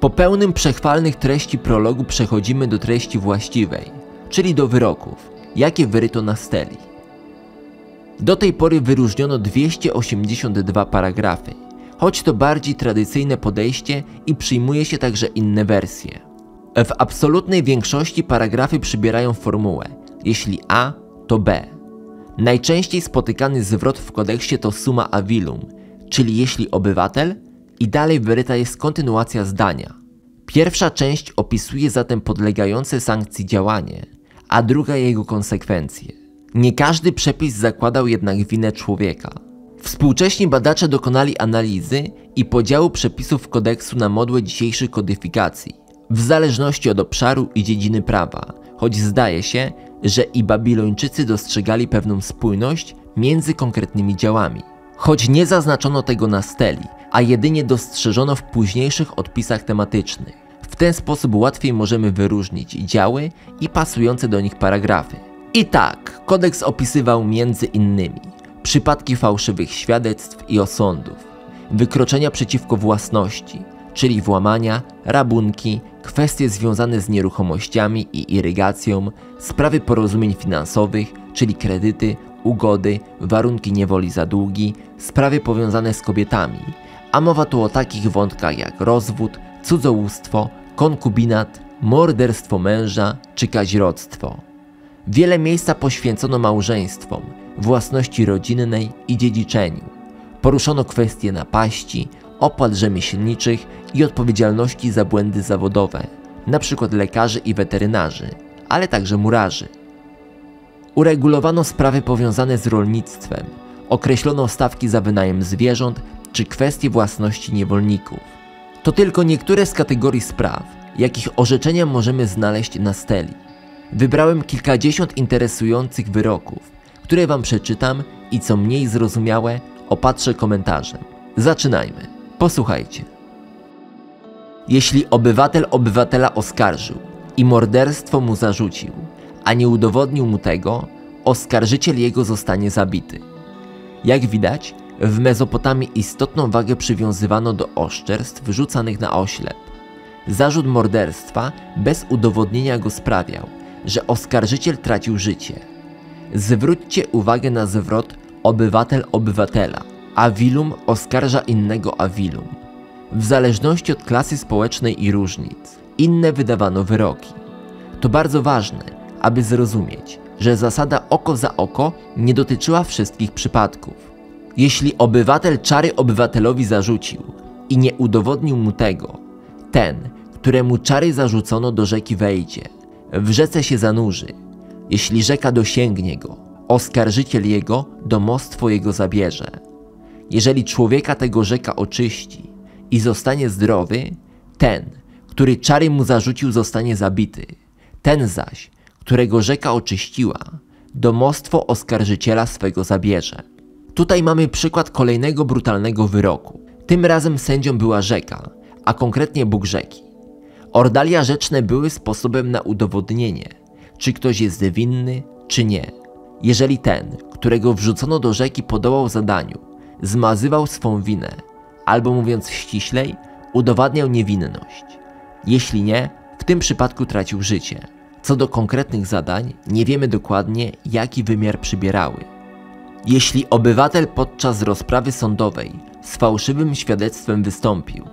Po pełnym przechwalnych treści prologu przechodzimy do treści właściwej, czyli do wyroków, jakie wyryto na steli. Do tej pory wyróżniono 282 paragrafy, choć to bardziej tradycyjne podejście i przyjmuje się także inne wersje. W absolutnej większości paragrafy przybierają formułę, jeśli A, to B. Najczęściej spotykany zwrot w kodeksie to summa avilum, czyli jeśli obywatel, i dalej wyryta jest kontynuacja zdania. Pierwsza część opisuje zatem podlegające sankcji działanie, a druga jego konsekwencje. Nie każdy przepis zakładał jednak winę człowieka. Współcześni badacze dokonali analizy i podziału przepisów kodeksu na modłę dzisiejszych kodyfikacji, w zależności od obszaru i dziedziny prawa, choć zdaje się, że i Babilończycy dostrzegali pewną spójność między konkretnymi działami. Choć nie zaznaczono tego na steli, a jedynie dostrzeżono w późniejszych odpisach tematycznych. W ten sposób łatwiej możemy wyróżnić działy i pasujące do nich paragrafy. I tak, kodeks opisywał między innymi przypadki fałszywych świadectw i osądów, wykroczenia przeciwko własności, czyli włamania, rabunki, kwestie związane z nieruchomościami i irygacją, sprawy porozumień finansowych, czyli kredyty, ugody, warunki niewoli za długi, sprawy powiązane z kobietami, a mowa tu o takich wątkach jak rozwód, cudzołóstwo, konkubinat, morderstwo męża czy kaźrodztwo. Wiele miejsca poświęcono małżeństwom, własności rodzinnej i dziedziczeniu. Poruszono kwestie napaści, opłat rzemieślniczych i odpowiedzialności za błędy zawodowe, np. lekarzy i weterynarzy, ale także murarzy. Uregulowano sprawy powiązane z rolnictwem, określono stawki za wynajem zwierząt czy kwestie własności niewolników. To tylko niektóre z kategorii spraw, jakich orzeczenia możemy znaleźć na steli. Wybrałem kilkadziesiąt interesujących wyroków, które wam przeczytam i co mniej zrozumiałe opatrzę komentarzem. Zaczynajmy. Posłuchajcie. Jeśli obywatel obywatela oskarżył i morderstwo mu zarzucił, a nie udowodnił mu tego, oskarżyciel jego zostanie zabity. Jak widać, w Mezopotamii istotną wagę przywiązywano do oszczerstw wrzucanych na oślep. Zarzut morderstwa bez udowodnienia go sprawiał, że oskarżyciel tracił życie. Zwróćcie uwagę na zwrot obywatel obywatela. Avilum oskarża innego avilum. W zależności od klasy społecznej i różnic, inne wydawano wyroki. To bardzo ważne, aby zrozumieć, że zasada oko za oko nie dotyczyła wszystkich przypadków. Jeśli obywatel czary obywatelowi zarzucił i nie udowodnił mu tego, ten, któremu czary zarzucono, do rzeki wejdzie, w rzece się zanurzy. Jeśli rzeka dosięgnie go, oskarżyciel jego domostwo jego zabierze. Jeżeli człowieka tego rzeka oczyści i zostanie zdrowy, ten, który czary mu zarzucił, zostanie zabity. Ten zaś, którego rzeka oczyściła, domostwo oskarżyciela swego zabierze. Tutaj mamy przykład kolejnego brutalnego wyroku. Tym razem sędzią była rzeka, a konkretnie Bóg rzeki. Ordalia rzeczne były sposobem na udowodnienie, czy ktoś jest winny, czy nie. Jeżeli ten, którego wrzucono do rzeki, podołał zadaniu, zmazywał swą winę, albo mówiąc ściślej, udowadniał niewinność. Jeśli nie, w tym przypadku tracił życie. Co do konkretnych zadań, nie wiemy dokładnie, jaki wymiar przybierały. Jeśli obywatel podczas rozprawy sądowej z fałszywym świadectwem wystąpił,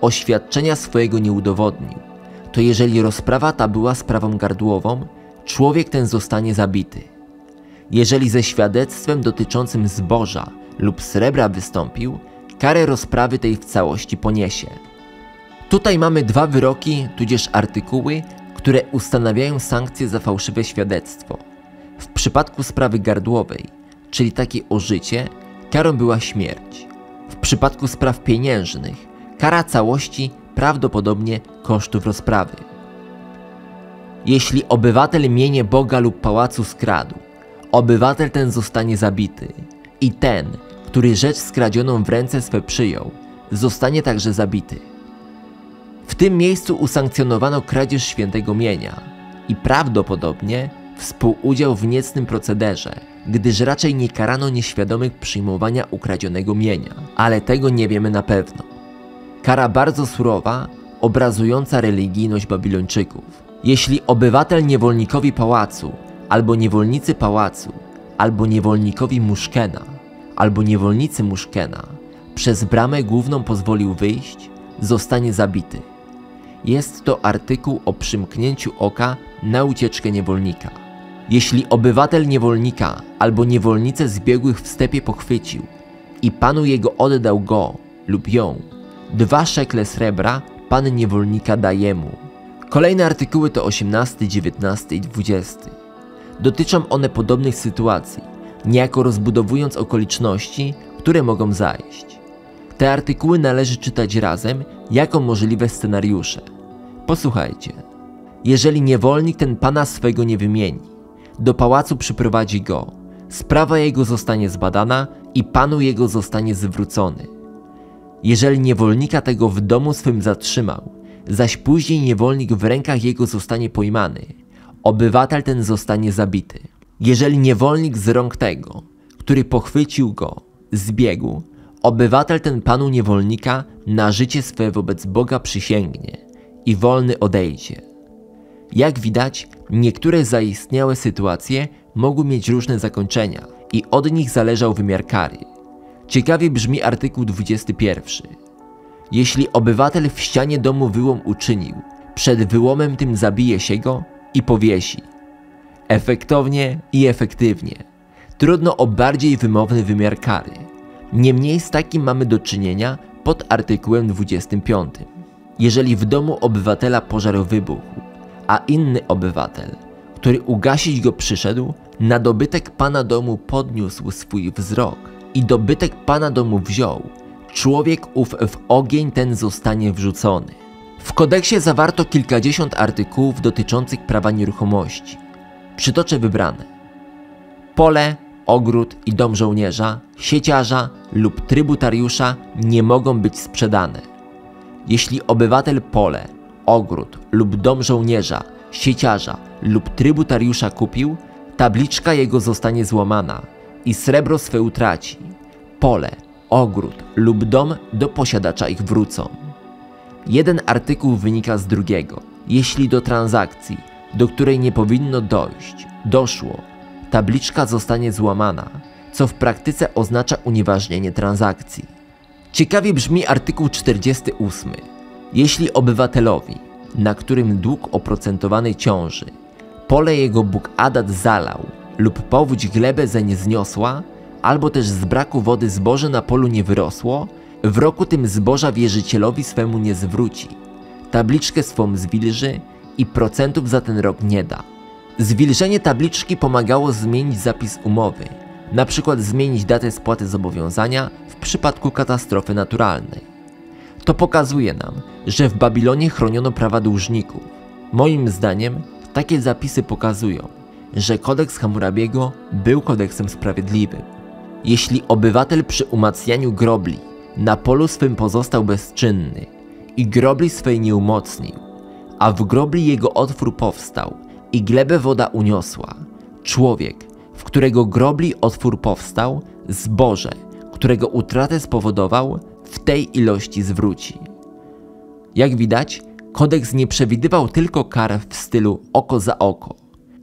oświadczenia swojego nie udowodnił, to jeżeli rozprawa ta była sprawą gardłową, człowiek ten zostanie zabity. Jeżeli ze świadectwem dotyczącym zboża lub srebra wystąpił, karę rozprawy tej w całości poniesie. Tutaj mamy dwa wyroki, tudzież artykuły, które ustanawiają sankcje za fałszywe świadectwo. W przypadku sprawy gardłowej, czyli takiej o życie, karą była śmierć. W przypadku spraw pieniężnych, kara całości prawdopodobnie kosztów rozprawy. Jeśli obywatel mienie Boga lub pałacu skradł, obywatel ten zostanie zabity i ten, który rzecz skradzioną w ręce swe przyjął, zostanie także zabity. W tym miejscu usankcjonowano kradzież świętego mienia i prawdopodobnie współudział w niecnym procederze, gdyż raczej nie karano nieświadomych przyjmowania ukradzionego mienia, ale tego nie wiemy na pewno. Kara bardzo surowa, obrazująca religijność Babilończyków. Jeśli obywatel niewolnikowi pałacu, albo niewolnicy pałacu, albo niewolnikowi muszkena, albo niewolnicy muszkena przez bramę główną pozwolił wyjść, zostanie zabity. Jest to artykuł o przymknięciu oka na ucieczkę niewolnika. Jeśli obywatel niewolnika albo niewolnicę zbiegłych w stepie pochwycił i panu jego oddał go lub ją, 2 szekle srebra pan niewolnika daje mu. Kolejne artykuły to 18, 19 i 20. Dotyczą one podobnych sytuacji, niejako rozbudowując okoliczności, które mogą zajść. Te artykuły należy czytać razem jako możliwe scenariusze. Posłuchajcie. Jeżeli niewolnik ten pana swego nie wymieni, do pałacu przyprowadzi go, sprawa jego zostanie zbadana i panu jego zostanie zwrócony. Jeżeli niewolnika tego w domu swym zatrzymał, zaś później niewolnik w rękach jego zostanie pojmany, obywatel ten zostanie zabity. Jeżeli niewolnik z rąk tego, który pochwycił go, zbiegł, obywatel ten panu niewolnika na życie swe wobec Boga przysięgnie i wolny odejdzie. Jak widać, niektóre zaistniałe sytuacje mogły mieć różne zakończenia i od nich zależał wymiar kary. Ciekawie brzmi artykuł 21. Jeśli obywatel w ścianie domu wyłom uczynił, przed wyłomem tym zabije się go i powiesi. Efektownie i efektywnie. Trudno o bardziej wymowny wymiar kary. Niemniej z takim mamy do czynienia pod artykułem 25. jeżeli w domu obywatela pożar wybuchł, a inny obywatel, który ugasić go przyszedł, na dobytek pana domu podniósł swój wzrok i dobytek pana domu wziął, człowiek ów w ogień ten zostanie wrzucony. W kodeksie zawarto kilkadziesiąt artykułów dotyczących prawa nieruchomości. Przytoczę wybrane. Pole, ogród i dom żołnierza, sieciarza lub trybutariusza nie mogą być sprzedane. Jeśli obywatel pole, ogród lub dom żołnierza, sieciarza lub trybutariusza kupił, tabliczka jego zostanie złamana i srebro swe utraci. Pole, ogród lub dom do posiadacza ich wrócą. Jeden artykuł wynika z drugiego. Jeśli do transakcji, do której nie powinno dojść, doszło, tabliczka zostanie złamana, co w praktyce oznacza unieważnienie transakcji. Ciekawie brzmi artykuł 48. Jeśli obywatelowi, na którym dług oprocentowany ciąży, pole jego Bóg Adat zalał lub powódź glebę zeń zniosła, albo też z braku wody zboże na polu nie wyrosło, w roku tym zboża wierzycielowi swemu nie zwróci, tabliczkę swą zwilży i procentów za ten rok nie da. Zwilżenie tabliczki pomagało zmienić zapis umowy, na przykład zmienić datę spłaty zobowiązania w przypadku katastrofy naturalnej. To pokazuje nam, że w Babilonie chroniono prawa dłużników. Moim zdaniem takie zapisy pokazują, że kodeks Hammurabiego był kodeksem sprawiedliwym. Jeśli obywatel przy umacnianiu grobli na polu swym pozostał bezczynny i grobli swej nie umocnił, a w grobli jego otwór powstał i glebę woda uniosła, człowiek, w którego grobli otwór powstał, zboże, którego utratę spowodował, w tej ilości zwróci. Jak widać, kodeks nie przewidywał tylko kar w stylu oko za oko.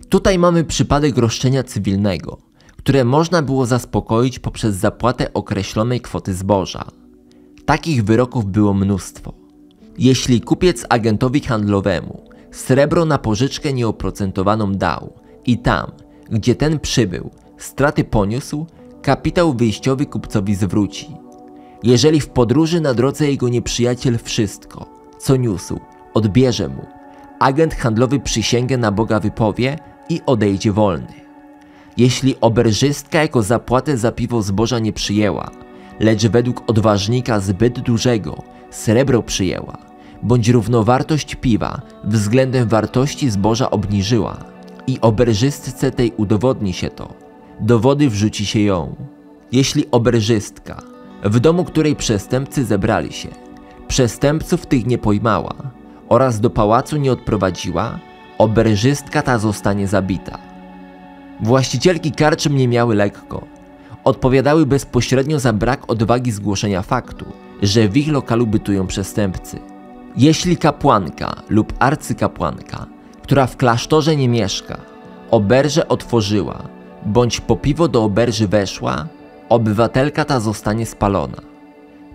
Tutaj mamy przypadek roszczenia cywilnego, które można było zaspokoić poprzez zapłatę określonej kwoty zboża. Takich wyroków było mnóstwo. Jeśli kupiec agentowi handlowemu srebro na pożyczkę nieoprocentowaną dał i tam, gdzie ten przybył, straty poniósł, kapitał wyjściowy kupcowi zwróci. Jeżeli w podróży na drodze jego nieprzyjaciel wszystko, co niósł, odbierze mu, agent handlowy przysięgę na Boga wypowie i odejdzie wolny. Jeśli oberżystka jako zapłatę za piwo zboża nie przyjęła, lecz według odważnika zbyt dużego srebro przyjęła, bądź równowartość piwa względem wartości zboża obniżyła i oberżystce tej udowodni się to, do wody wrzuci się ją. Jeśli oberżystka, w domu której przestępcy zebrali się, przestępców tych nie pojmała oraz do pałacu nie odprowadziła, oberżystka ta zostanie zabita. Właścicielki karczm nie miały lekko. Odpowiadały bezpośrednio za brak odwagi zgłoszenia faktu, że w ich lokalu bytują przestępcy. Jeśli kapłanka lub arcykapłanka, która w klasztorze nie mieszka, oberżę otworzyła, bądź po piwo do oberży weszła, obywatelka ta zostanie spalona.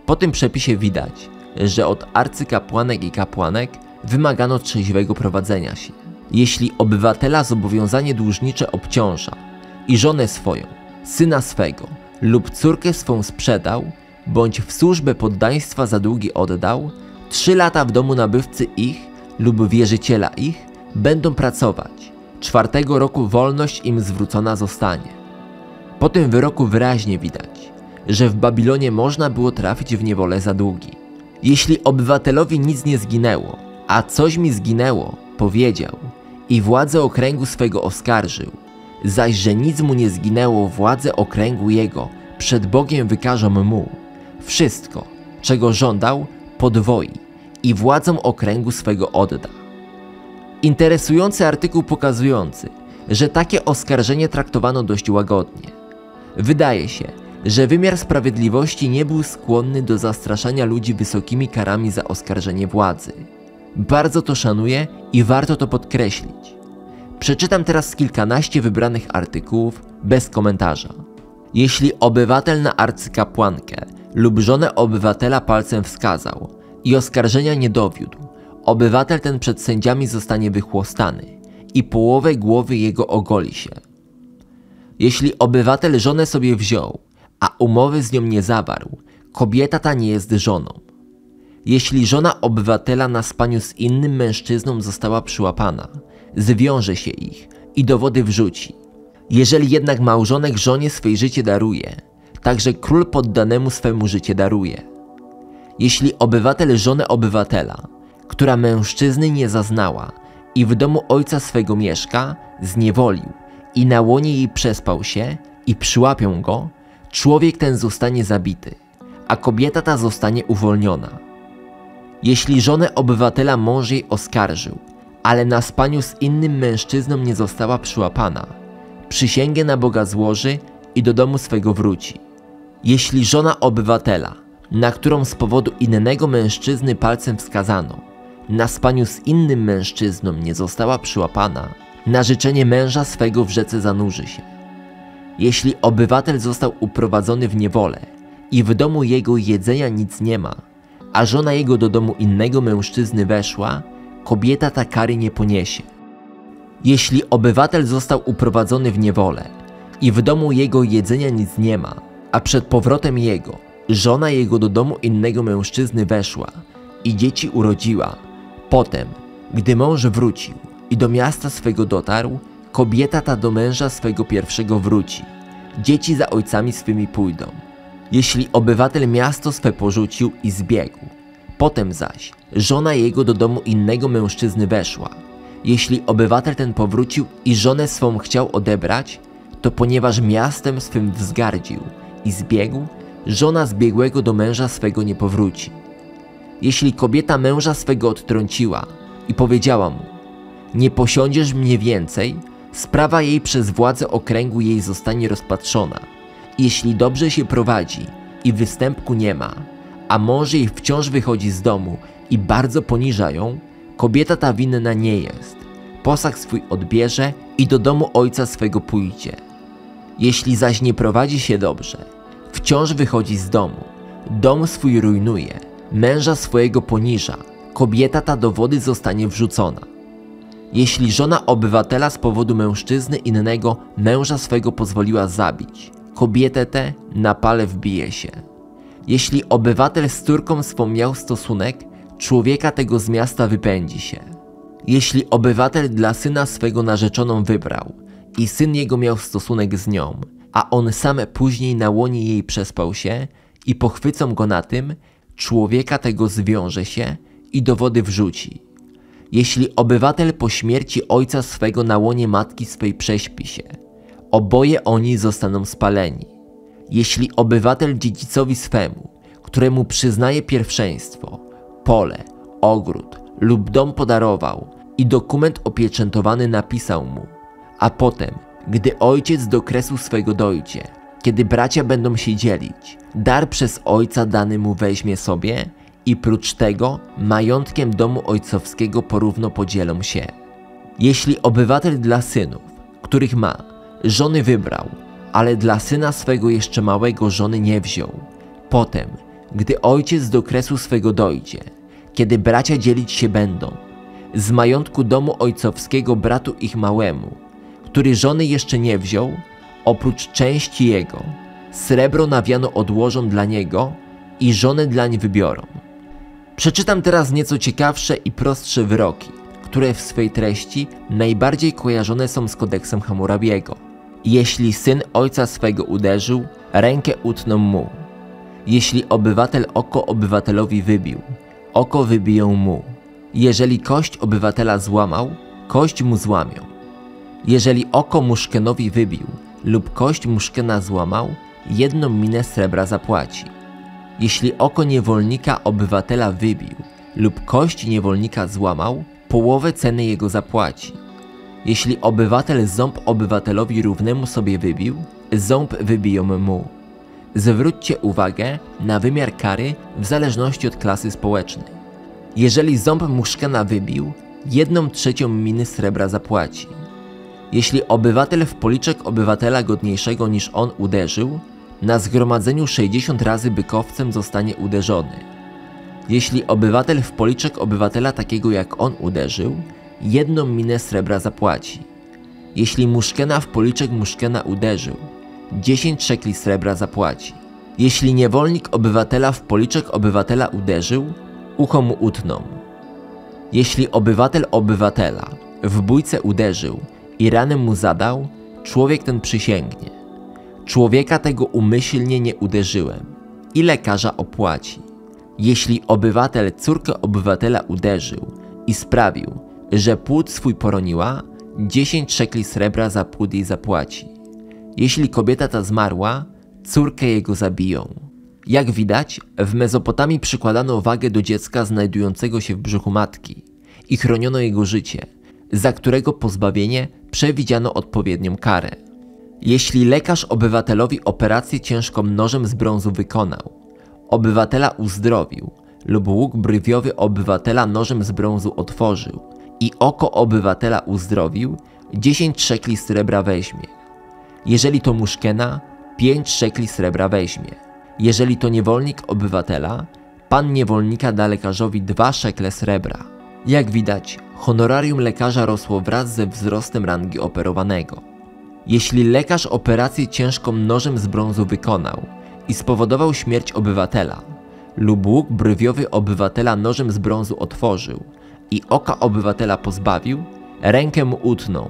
Po tym przepisie widać, że od arcykapłanek i kapłanek wymagano trzeźwego prowadzenia się. Jeśli obywatela zobowiązanie dłużnicze obciąża i żonę swoją, syna swego lub córkę swą sprzedał, bądź w służbę poddaństwa za długi oddał, 3 lata w domu nabywcy ich lub wierzyciela ich będą pracować, 4. roku wolność im zwrócona zostanie. Po tym wyroku wyraźnie widać, że w Babilonie można było trafić w niewolę za długi. Jeśli obywatelowi nic nie zginęło, a coś mi zginęło, powiedział i władzę okręgu swego oskarżył, zaś że nic mu nie zginęło, władzę okręgu jego przed Bogiem wykażą mu. Wszystko, czego żądał, podwoi i władzom okręgu swego odda. Interesujący artykuł pokazujący, że takie oskarżenie traktowano dość łagodnie. Wydaje się, że wymiar sprawiedliwości nie był skłonny do zastraszania ludzi wysokimi karami za oskarżenie władzy. Bardzo to szanuję i warto to podkreślić. Przeczytam teraz kilkanaście wybranych artykułów bez komentarza. Jeśli obywatel na arcykapłankę lub żonę obywatela palcem wskazał i oskarżenia nie dowiódł, obywatel ten przed sędziami zostanie wychłostany i połowę głowy jego ogoli się. Jeśli obywatel żonę sobie wziął, a umowy z nią nie zawarł, kobieta ta nie jest żoną. Jeśli żona obywatela na spaniu z innym mężczyzną została przyłapana, zwiąże się ich i dowody wrzuci. Jeżeli jednak małżonek żonie swej życie daruje, także król poddanemu swemu życie daruje. Jeśli obywatel żonę obywatela, która mężczyzny nie zaznała i w domu ojca swego mieszka, zniewolił i na łonie jej przespał się i przyłapią go, człowiek ten zostanie zabity, a kobieta ta zostanie uwolniona. Jeśli żonę obywatela mąż jej oskarżył, ale na spaniu z innym mężczyzną nie została przyłapana, przysięgę na Boga złoży i do domu swego wróci. Jeśli żona obywatela, na którą z powodu innego mężczyzny palcem wskazano, na spaniu z innym mężczyzną nie została przyłapana, na życzenie męża swego w rzece zanurzy się. Jeśli obywatel został uprowadzony w niewolę i w domu jego jedzenia nic nie ma, a żona jego do domu innego mężczyzny weszła, kobieta ta kary nie poniesie. Jeśli obywatel został uprowadzony w niewolę i w domu jego jedzenia nic nie ma, a przed powrotem jego żona jego do domu innego mężczyzny weszła i dzieci urodziła, potem, gdy mąż wrócił i do miasta swego dotarł, kobieta ta do męża swego pierwszego wróci, dzieci za ojcami swymi pójdą. Jeśli obywatel miasto swe porzucił i zbiegł, potem zaś żona jego do domu innego mężczyzny weszła, jeśli obywatel ten powrócił i żonę swą chciał odebrać, to ponieważ miastem swym wzgardził i zbiegł, żona zbiegłego do męża swego nie powróci. Jeśli kobieta męża swego odtrąciła i powiedziała mu: nie posiądziesz mnie więcej, sprawa jej przez władzę okręgu jej zostanie rozpatrzona, jeśli dobrze się prowadzi i występku nie ma, a mąż jej wciąż wychodzi z domu i bardzo poniża ją, kobieta ta winna nie jest, posag swój odbierze i do domu ojca swego pójdzie. Jeśli zaś nie prowadzi się dobrze, wciąż wychodzi z domu, dom swój rujnuje, męża swojego poniża, kobieta ta do wody zostanie wrzucona. Jeśli żona obywatela z powodu mężczyzny innego męża swego pozwoliła zabić, kobietę tę na pale wbije się. Jeśli obywatel z córką swą miał stosunek, człowieka tego z miasta wypędzi się. Jeśli obywatel dla syna swego narzeczoną wybrał i syn jego miał stosunek z nią, a on sam później na łonie jej przespał się i pochwycą go na tym, człowieka tego zwiąże się i do wody wrzuci. Jeśli obywatel po śmierci ojca swego na łonie matki swej prześpi się, oboje oni zostaną spaleni. Jeśli obywatel dziedzicowi swemu, któremu przyznaje pierwszeństwo, pole, ogród lub dom podarował i dokument opieczętowany napisał mu, a potem, gdy ojciec do kresu swego dojdzie, kiedy bracia będą się dzielić, dar przez ojca dany mu weźmie sobie i prócz tego majątkiem domu ojcowskiego porówno podzielą się. Jeśli obywatel dla synów, których ma, żony wybrał, ale dla syna swego jeszcze małego żony nie wziął, potem, gdy ojciec do kresu swego dojdzie, kiedy bracia dzielić się będą, z majątku domu ojcowskiego bratu ich małemu, który żony jeszcze nie wziął, oprócz części jego, srebro na wiano odłożą dla niego i żonę dlań wybiorą. Przeczytam teraz nieco ciekawsze i prostsze wyroki, które w swej treści najbardziej kojarzone są z kodeksem Hammurabiego. Jeśli syn ojca swego uderzył, rękę utną mu. Jeśli obywatel oko obywatelowi wybił, oko wybiją mu. Jeżeli kość obywatela złamał, kość mu złamią. Jeżeli oko muszkenowi wybił lub kość muszkena złamał, jedną minę srebra zapłaci. Jeśli oko niewolnika obywatela wybił lub kość niewolnika złamał, połowę ceny jego zapłaci. Jeśli obywatel ząb obywatelowi równemu sobie wybił, ząb wybiją mu. Zwróćcie uwagę na wymiar kary w zależności od klasy społecznej. Jeżeli ząb muszkana wybił, 1/3 miny srebra zapłaci. Jeśli obywatel w policzek obywatela godniejszego niż on uderzył, na zgromadzeniu 60 razy bykowcem zostanie uderzony. Jeśli obywatel w policzek obywatela takiego jak on uderzył, 1 minę srebra zapłaci. Jeśli muszkena w policzek muszkena uderzył, 10 szekli srebra zapłaci. Jeśli niewolnik obywatela w policzek obywatela uderzył, ucho mu utną. Jeśli obywatel obywatela w bójce uderzył i ranę mu zadał, człowiek ten przysięgnie: człowieka tego umyślnie nie uderzyłem, i lekarza opłaci. Jeśli obywatel córkę obywatela uderzył i sprawił, że płód swój poroniła, 10 szekli srebra za płód jej zapłaci. Jeśli kobieta ta zmarła, córkę jego zabiją. Jak widać, w Mezopotamii przykładano wagę do dziecka znajdującego się w brzuchu matki i chroniono jego życie, za którego pozbawienie przewidziano odpowiednią karę. Jeśli lekarz obywatelowi operację ciężką nożem z brązu wykonał, obywatela uzdrowił lub łuk brwiowy obywatela nożem z brązu otworzył i oko obywatela uzdrowił, 10 szekli srebra weźmie. Jeżeli to muszkena, 5 szekli srebra weźmie. Jeżeli to niewolnik obywatela, pan niewolnika da lekarzowi 2 szekle srebra. Jak widać, honorarium lekarza rosło wraz ze wzrostem rangi operowanego. Jeśli lekarz operację ciężką nożem z brązu wykonał i spowodował śmierć obywatela, lub łuk brwiowy obywatela nożem z brązu otworzył i oka obywatela pozbawił, rękę mu utnął.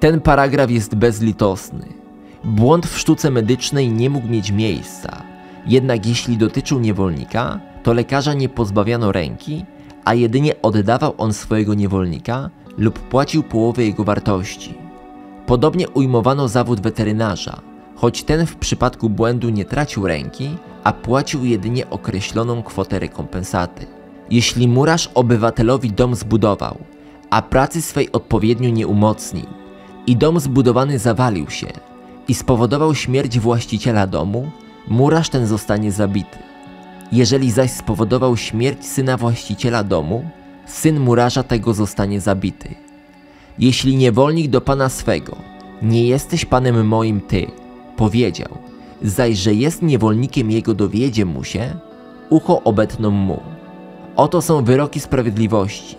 Ten paragraf jest bezlitosny. Błąd w sztuce medycznej nie mógł mieć miejsca, jednak jeśli dotyczył niewolnika, to lekarza nie pozbawiano ręki, a jedynie oddawał on swojego niewolnika lub płacił połowę jego wartości. Podobnie ujmowano zawód weterynarza, choć ten w przypadku błędu nie tracił ręki, a płacił jedynie określoną kwotę rekompensaty. Jeśli murarz obywatelowi dom zbudował, a pracy swej odpowiednio nie umocnił i dom zbudowany zawalił się i spowodował śmierć właściciela domu, murarz ten zostanie zabity. Jeżeli zaś spowodował śmierć syna właściciela domu, syn murarza tego zostanie zabity. Jeśli niewolnik do pana swego: nie jesteś panem moim ty, powiedział, zaś że jest niewolnikiem jego, dowiedzie mu się, ucho obetną mu. Oto są wyroki sprawiedliwości,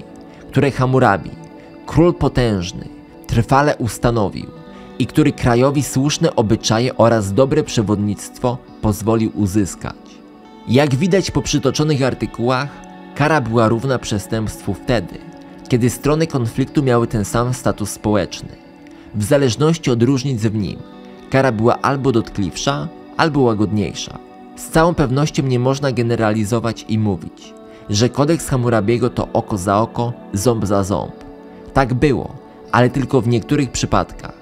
które Hammurabi, król potężny, trwale ustanowił i który krajowi słuszne obyczaje oraz dobre przewodnictwo pozwolił uzyskać. Jak widać po przytoczonych artykułach, kara była równa przestępstwu wtedy, kiedy strony konfliktu miały ten sam status społeczny. W zależności od różnic w nim, kara była albo dotkliwsza, albo łagodniejsza. Z całą pewnością nie można generalizować i mówić, że kodeks Hammurabiego to oko za oko, ząb za ząb. Tak było, ale tylko w niektórych przypadkach.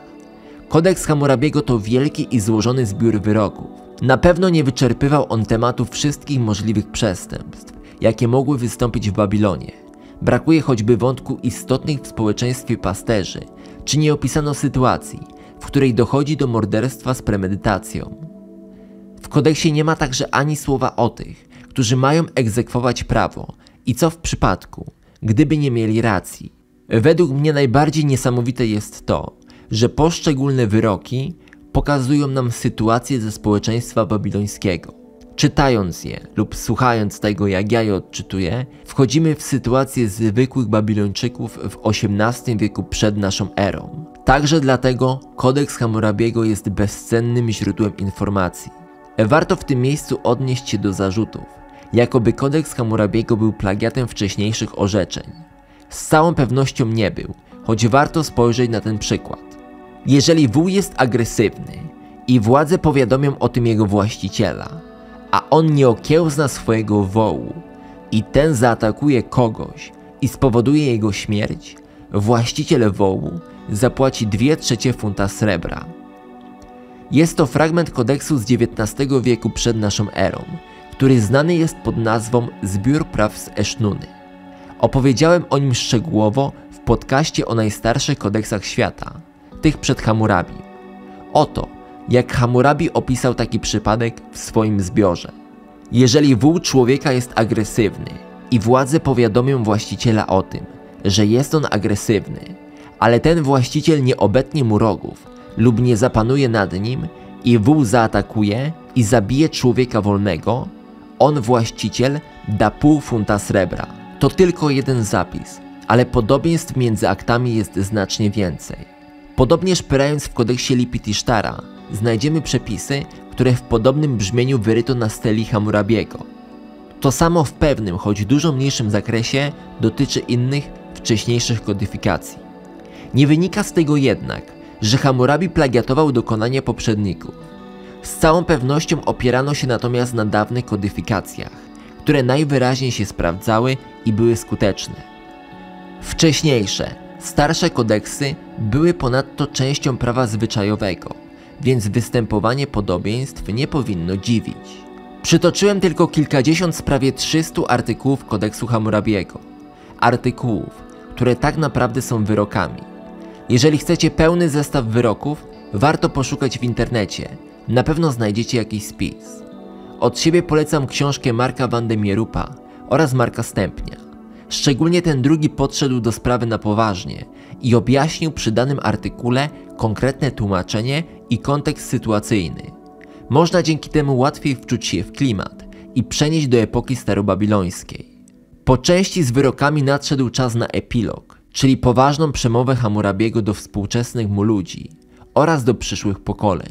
Kodeks Hammurabiego to wielki i złożony zbiór wyroków. Na pewno nie wyczerpywał on tematu wszystkich możliwych przestępstw, jakie mogły wystąpić w Babilonie. Brakuje choćby wątku istotnych w społeczeństwie pasterzy, czy nie opisano sytuacji, w której dochodzi do morderstwa z premedytacją. W kodeksie nie ma także ani słowa o tych, którzy mają egzekwować prawo i co w przypadku, gdyby nie mieli racji. Według mnie najbardziej niesamowite jest to, że poszczególne wyroki pokazują nam sytuację ze społeczeństwa babilońskiego. Czytając je lub słuchając tego, jak ja je odczytuję, wchodzimy w sytuację zwykłych Babilończyków w XVIII wieku przed naszą erą. Także dlatego kodeks Hammurabiego jest bezcennym źródłem informacji. Warto w tym miejscu odnieść się do zarzutów, jakoby kodeks Hammurabiego był plagiatem wcześniejszych orzeczeń. Z całą pewnością nie był, choć warto spojrzeć na ten przykład. Jeżeli wuj jest agresywny i władze powiadomią o tym jego właściciela, a on nie okiełzna swojego wołu i ten zaatakuje kogoś i spowoduje jego śmierć, właściciel wołu zapłaci 2/3 funta srebra. Jest to fragment kodeksu z XIX wieku przed naszą erą, który znany jest pod nazwą Zbiór Praw z Esznuny. Opowiedziałem o nim szczegółowo w podcaście o najstarszych kodeksach świata, tych przed Hammurabi. Oto jak Hammurabi opisał taki przypadek w swoim zbiorze. Jeżeli wół człowieka jest agresywny i władze powiadomią właściciela o tym, że jest on agresywny, ale ten właściciel nie obetnie mu rogów lub nie zapanuje nad nim i wół zaatakuje i zabije człowieka wolnego, on, właściciel, da pół funta srebra. To tylko jeden zapis, ale podobieństw między aktami jest znacznie więcej. Podobnie szperając w kodeksie Lipitishtara, znajdziemy przepisy, które w podobnym brzmieniu wyryto na steli Hammurabiego. To samo w pewnym, choć dużo mniejszym zakresie dotyczy innych, wcześniejszych kodyfikacji. Nie wynika z tego jednak, że Hammurabi plagiatował dokonania poprzedników. Z całą pewnością opierano się natomiast na dawnych kodyfikacjach, które najwyraźniej się sprawdzały i były skuteczne. Wcześniejsze, starsze kodeksy były ponadto częścią prawa zwyczajowego, więc występowanie podobieństw nie powinno dziwić. Przytoczyłem tylko kilkadziesiąt z prawie 300 artykułów kodeksu Hammurabiego. Artykułów, które tak naprawdę są wyrokami. Jeżeli chcecie pełny zestaw wyroków, warto poszukać w internecie. Na pewno znajdziecie jakiś spis. Od siebie polecam książkę Marka van de Mieroupa oraz Marka Stępnia. Szczególnie ten drugi podszedł do sprawy na poważnie i objaśnił przy danym artykule konkretne tłumaczenie i kontekst sytuacyjny. Można dzięki temu łatwiej wczuć się w klimat i przenieść do epoki starobabilońskiej. Po części z wyrokami nadszedł czas na epilog, czyli poważną przemowę Hammurabiego do współczesnych mu ludzi oraz do przyszłych pokoleń.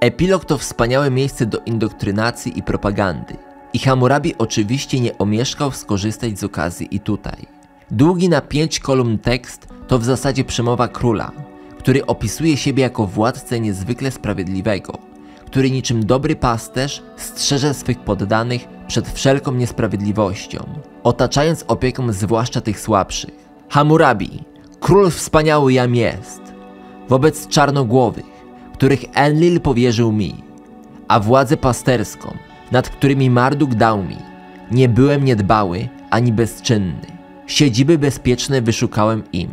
Epilog to wspaniałe miejsce do indoktrynacji i propagandy. I Hammurabi oczywiście nie omieszkał skorzystać z okazji i tutaj. Długi na 5 kolumn tekst to w zasadzie przemowa króla, który opisuje siebie jako władcę niezwykle sprawiedliwego, który niczym dobry pasterz strzeże swych poddanych przed wszelką niesprawiedliwością, otaczając opieką zwłaszcza tych słabszych. Hammurabi, król wspaniały jam jest, wobec czarnogłowych, których Enlil powierzył mi, a władzę pasterską, nad którymi Marduk dał mi. Nie byłem niedbały, ani bezczynny. Siedziby bezpieczne wyszukałem im.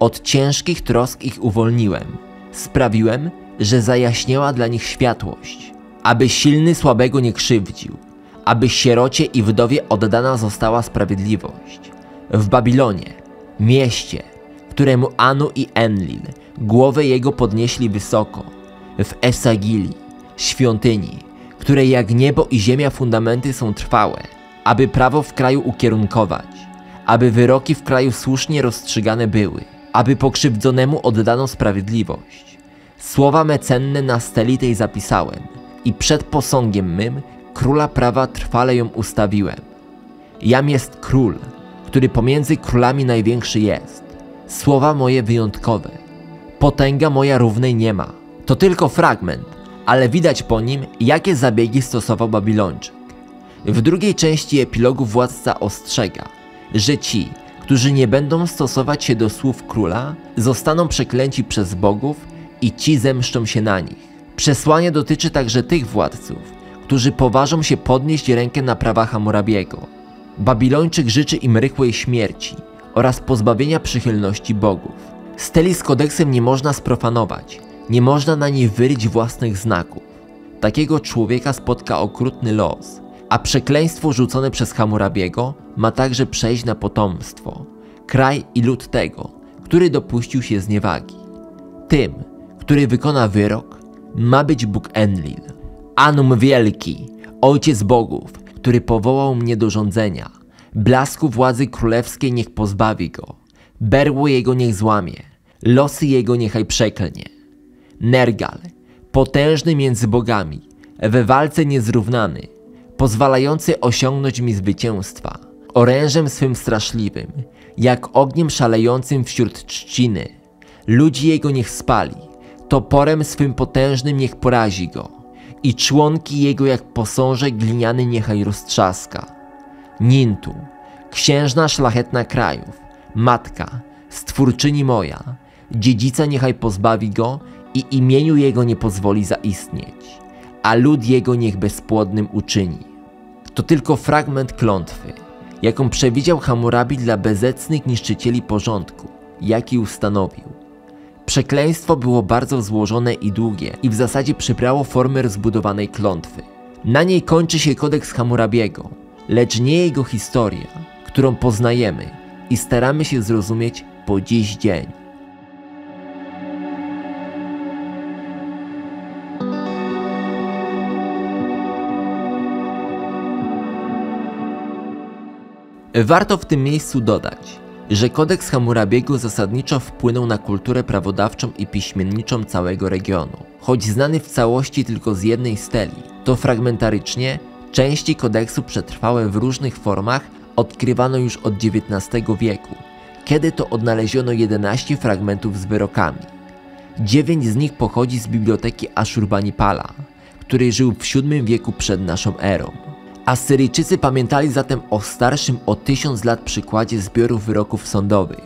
Od ciężkich trosk ich uwolniłem. Sprawiłem, że zajaśniała dla nich światłość. Aby silny słabego nie krzywdził. Aby sierocie i wdowie oddana została sprawiedliwość. W Babilonie, mieście, któremu Anu i Enlil głowę jego podnieśli wysoko. W Esagili, świątyni, której jak niebo i ziemia fundamenty są trwałe, aby prawo w kraju ukierunkować, aby wyroki w kraju słusznie rozstrzygane były, aby pokrzywdzonemu oddano sprawiedliwość. Słowa me cenne na steli tej zapisałem i przed posągiem mym króla prawa trwale ją ustawiłem. Jam jest król, który pomiędzy królami największy jest. Słowa moje wyjątkowe. Potęga moja równej nie ma. To tylko fragment, ale widać po nim, jakie zabiegi stosował Babilończyk. W drugiej części epilogu władca ostrzega, że ci, którzy nie będą stosować się do słów króla, zostaną przeklęci przez bogów i ci zemszczą się na nich. Przesłanie dotyczy także tych władców, którzy poważą się podnieść rękę na prawa Hammurabiego. Babilończyk życzy im rychłej śmierci oraz pozbawienia przychylności bogów. Steli z kodeksem nie można sprofanować, nie można na niej wyryć własnych znaków. Takiego człowieka spotka okrutny los, a przekleństwo rzucone przez Hammurabiego ma także przejść na potomstwo, kraj i lud tego, który dopuścił się zniewagi. Tym, który wykona wyrok, ma być Bóg Enlil. Anum wielki, ojciec bogów, który powołał mnie do rządzenia, blasku władzy królewskiej niech pozbawi go. Berło jego niech złamie, losy jego niechaj przeklnie. Nergal, potężny między bogami, we walce niezrównany, pozwalający osiągnąć mi zwycięstwa, orężem swym straszliwym, jak ogniem szalejącym wśród trzciny. Ludzi jego niech spali, toporem swym potężnym niech porazi go i członki jego jak posążek gliniany niechaj roztrzaska. Nintu, księżna szlachetna krajów, matka, stwórczyni moja, dziedzica niechaj pozbawi go i imieniu jego nie pozwoli zaistnieć, a lud jego niech bezpłodnym uczyni. To tylko fragment klątwy, jaką przewidział Hammurabi dla bezecnych niszczycieli porządku, jaki ustanowił. Przekleństwo było bardzo złożone i długie i w zasadzie przybrało formę rozbudowanej klątwy. Na niej kończy się kodeks Hammurabiego, lecz nie jego historia, którą poznajemy i staramy się zrozumieć po dziś dzień. Warto w tym miejscu dodać, że kodeks Hammurabiego zasadniczo wpłynął na kulturę prawodawczą i piśmienniczą całego regionu. Choć znany w całości tylko z jednej steli, to fragmentarycznie części kodeksu przetrwałe w różnych formach odkrywano już od XIX wieku, kiedy to odnaleziono 11 fragmentów z wyrokami. 9 z nich pochodzi z biblioteki Ashurbanipala, który żył w VII wieku przed naszą erą. Asyryjczycy pamiętali zatem o starszym o 1000 lat przykładzie zbiorów wyroków sądowych,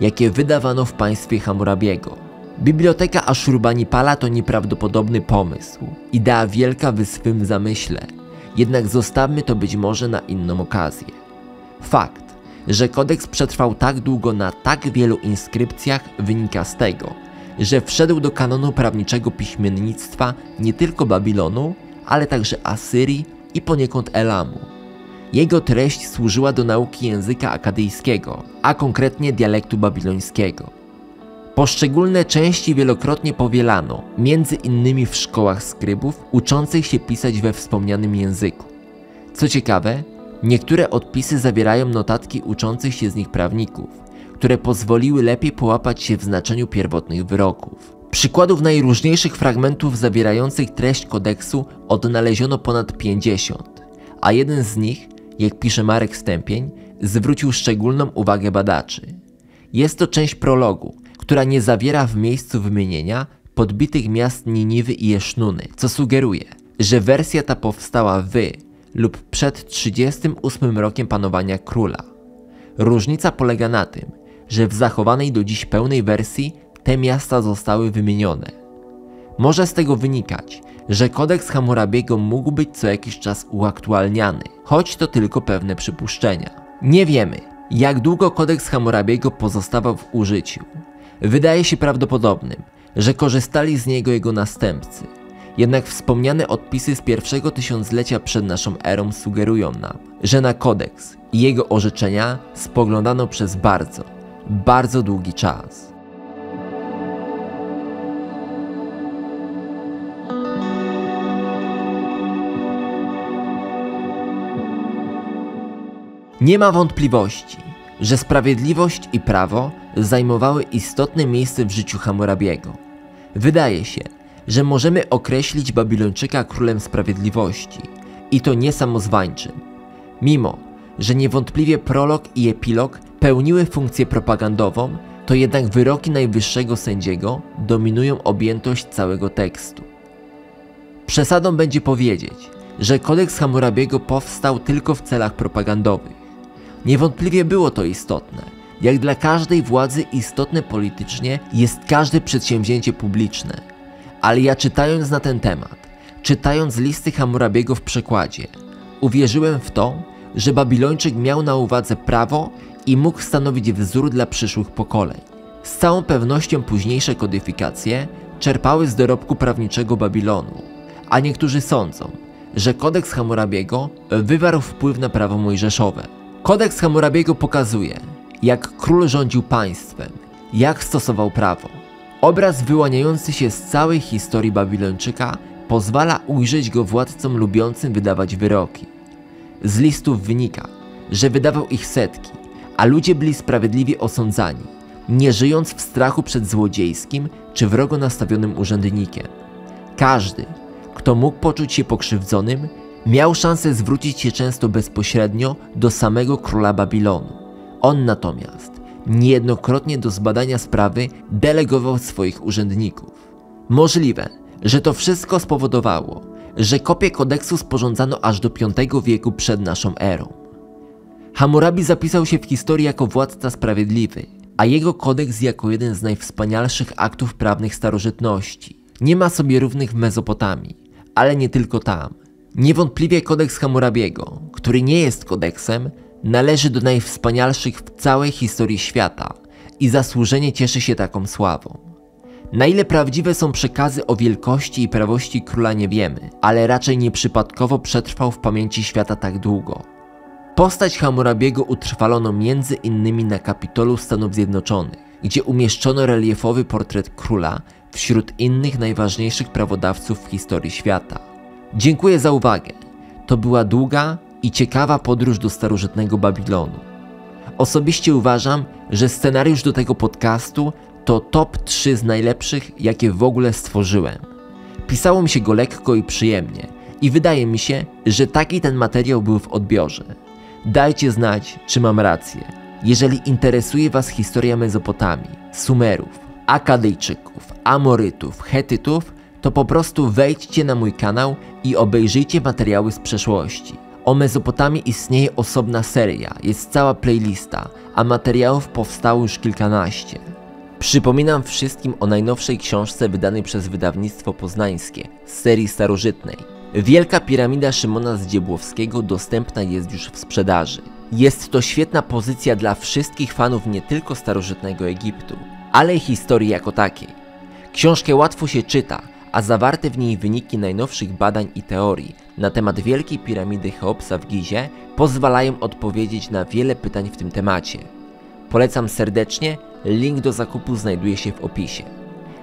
jakie wydawano w państwie Hammurabiego. Biblioteka Ashurbanipala to nieprawdopodobny pomysł, idea wielka w swym zamyśle, jednak zostawmy to być może na inną okazję. Fakt, że kodeks przetrwał tak długo na tak wielu inskrypcjach, wynika z tego, że wszedł do kanonu prawniczego piśmiennictwa nie tylko Babilonu, ale także Asyrii i poniekąd Elamu. Jego treść służyła do nauki języka akadyjskiego, a konkretnie dialektu babilońskiego. Poszczególne części wielokrotnie powielano, między innymi w szkołach skrybów uczących się pisać we wspomnianym języku. Co ciekawe, niektóre odpisy zawierają notatki uczących się z nich prawników, które pozwoliły lepiej połapać się w znaczeniu pierwotnych wyroków. Przykładów najróżniejszych fragmentów zawierających treść kodeksu odnaleziono ponad 50, a jeden z nich, jak pisze Marek Stępień, zwrócił szczególną uwagę badaczy. Jest to część prologu, która nie zawiera w miejscu wymienienia podbitych miast Niniwy i Jesznuny, co sugeruje, że wersja ta powstała w lub przed 38 rokiem panowania króla. Różnica polega na tym, że w zachowanej do dziś pełnej wersji te miasta zostały wymienione. Może z tego wynikać, że kodeks Hammurabiego mógł być co jakiś czas uaktualniany, choć to tylko pewne przypuszczenia. Nie wiemy, jak długo kodeks Hammurabiego pozostawał w użyciu. Wydaje się prawdopodobnym, że korzystali z niego jego następcy. Jednak wspomniane odpisy z pierwszego tysiąclecia przed naszą erą sugerują nam, że na kodeks i jego orzeczenia spoglądano przez bardzo, bardzo długi czas. Nie ma wątpliwości, że sprawiedliwość i prawo zajmowały istotne miejsce w życiu Hammurabiego. Wydaje się, że możemy określić Babilończyka królem sprawiedliwości i to nie samozwańczym. Mimo, że niewątpliwie prolog i epilog pełniły funkcję propagandową, to jednak wyroki najwyższego sędziego dominują objętość całego tekstu. Przesadą będzie powiedzieć, że kodeks Hammurabiego powstał tylko w celach propagandowych. Niewątpliwie było to istotne. Jak dla każdej władzy istotne politycznie jest każde przedsięwzięcie publiczne. Ale ja czytając na ten temat, czytając listy Hammurabiego w przekładzie, uwierzyłem w to, że Babilończyk miał na uwadze prawo i mógł stanowić wzór dla przyszłych pokoleń. Z całą pewnością późniejsze kodyfikacje czerpały z dorobku prawniczego Babilonu, a niektórzy sądzą, że kodeks Hammurabiego wywarł wpływ na prawo mojżeszowe. Kodeks Hammurabiego pokazuje, jak król rządził państwem, jak stosował prawo. Obraz wyłaniający się z całej historii Babilończyka pozwala ujrzeć go władcom lubiącym wydawać wyroki. Z listów wynika, że wydawał ich setki, a ludzie byli sprawiedliwie osądzani, nie żyjąc w strachu przed złodziejskim czy wrogo nastawionym urzędnikiem. Każdy, kto mógł poczuć się pokrzywdzonym, miał szansę zwrócić się często bezpośrednio do samego króla Babilonu. On natomiast niejednokrotnie do zbadania sprawy delegował swoich urzędników. Możliwe, że to wszystko spowodowało, że kopię kodeksu sporządzano aż do V wieku przed naszą erą. Hammurabi zapisał się w historii jako władca sprawiedliwy, a jego kodeks jako jeden z najwspanialszych aktów prawnych starożytności. Nie ma sobie równych w Mezopotamii, ale nie tylko tam. Niewątpliwie kodeks Hammurabiego, który nie jest kodeksem, należy do najwspanialszych w całej historii świata i zasłużenie cieszy się taką sławą. Na ile prawdziwe są przekazy o wielkości i prawości króla nie wiemy, ale raczej nieprzypadkowo przetrwał w pamięci świata tak długo. Postać Hammurabiego utrwalono między innymi na Kapitolu Stanów Zjednoczonych, gdzie umieszczono reliefowy portret króla wśród innych najważniejszych prawodawców w historii świata. Dziękuję za uwagę. To była długa i ciekawa podróż do starożytnego Babilonu. Osobiście uważam, że scenariusz do tego podcastu to top 3 z najlepszych, jakie w ogóle stworzyłem. Pisało mi się go lekko i przyjemnie i wydaje mi się, że taki ten materiał był w odbiorze. Dajcie znać, czy mam rację. Jeżeli interesuje Was historia Mezopotamii, Sumerów, Akadyjczyków, Amorytów, Hetytów, to po prostu wejdźcie na mój kanał i obejrzyjcie materiały z przeszłości. O Mezopotamii istnieje osobna seria, jest cała playlista, a materiałów powstało już kilkanaście. Przypominam wszystkim o najnowszej książce wydanej przez wydawnictwo poznańskie z serii starożytnej. Wielka Piramida Szymona Zdziebłowskiego dostępna jest już w sprzedaży. Jest to świetna pozycja dla wszystkich fanów nie tylko starożytnego Egiptu, ale i historii jako takiej. Książkę łatwo się czyta, a zawarte w niej wyniki najnowszych badań i teorii na temat Wielkiej Piramidy Cheopsa w Gizie pozwalają odpowiedzieć na wiele pytań w tym temacie. Polecam serdecznie, link do zakupu znajduje się w opisie.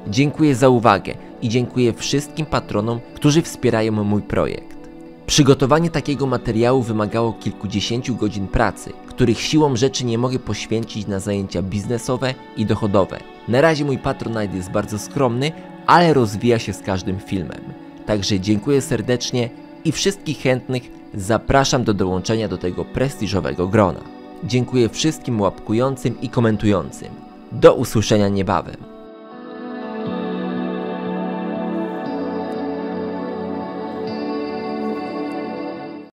Dziękuję za uwagę i dziękuję wszystkim patronom, którzy wspierają mój projekt. Przygotowanie takiego materiału wymagało kilkudziesięciu godzin pracy, których siłą rzeczy nie mogę poświęcić na zajęcia biznesowe i dochodowe. Na razie mój Patronite jest bardzo skromny, ale rozwija się z każdym filmem. Także dziękuję serdecznie i wszystkich chętnych zapraszam do dołączenia do tego prestiżowego grona. Dziękuję wszystkim łapkującym i komentującym. Do usłyszenia niebawem.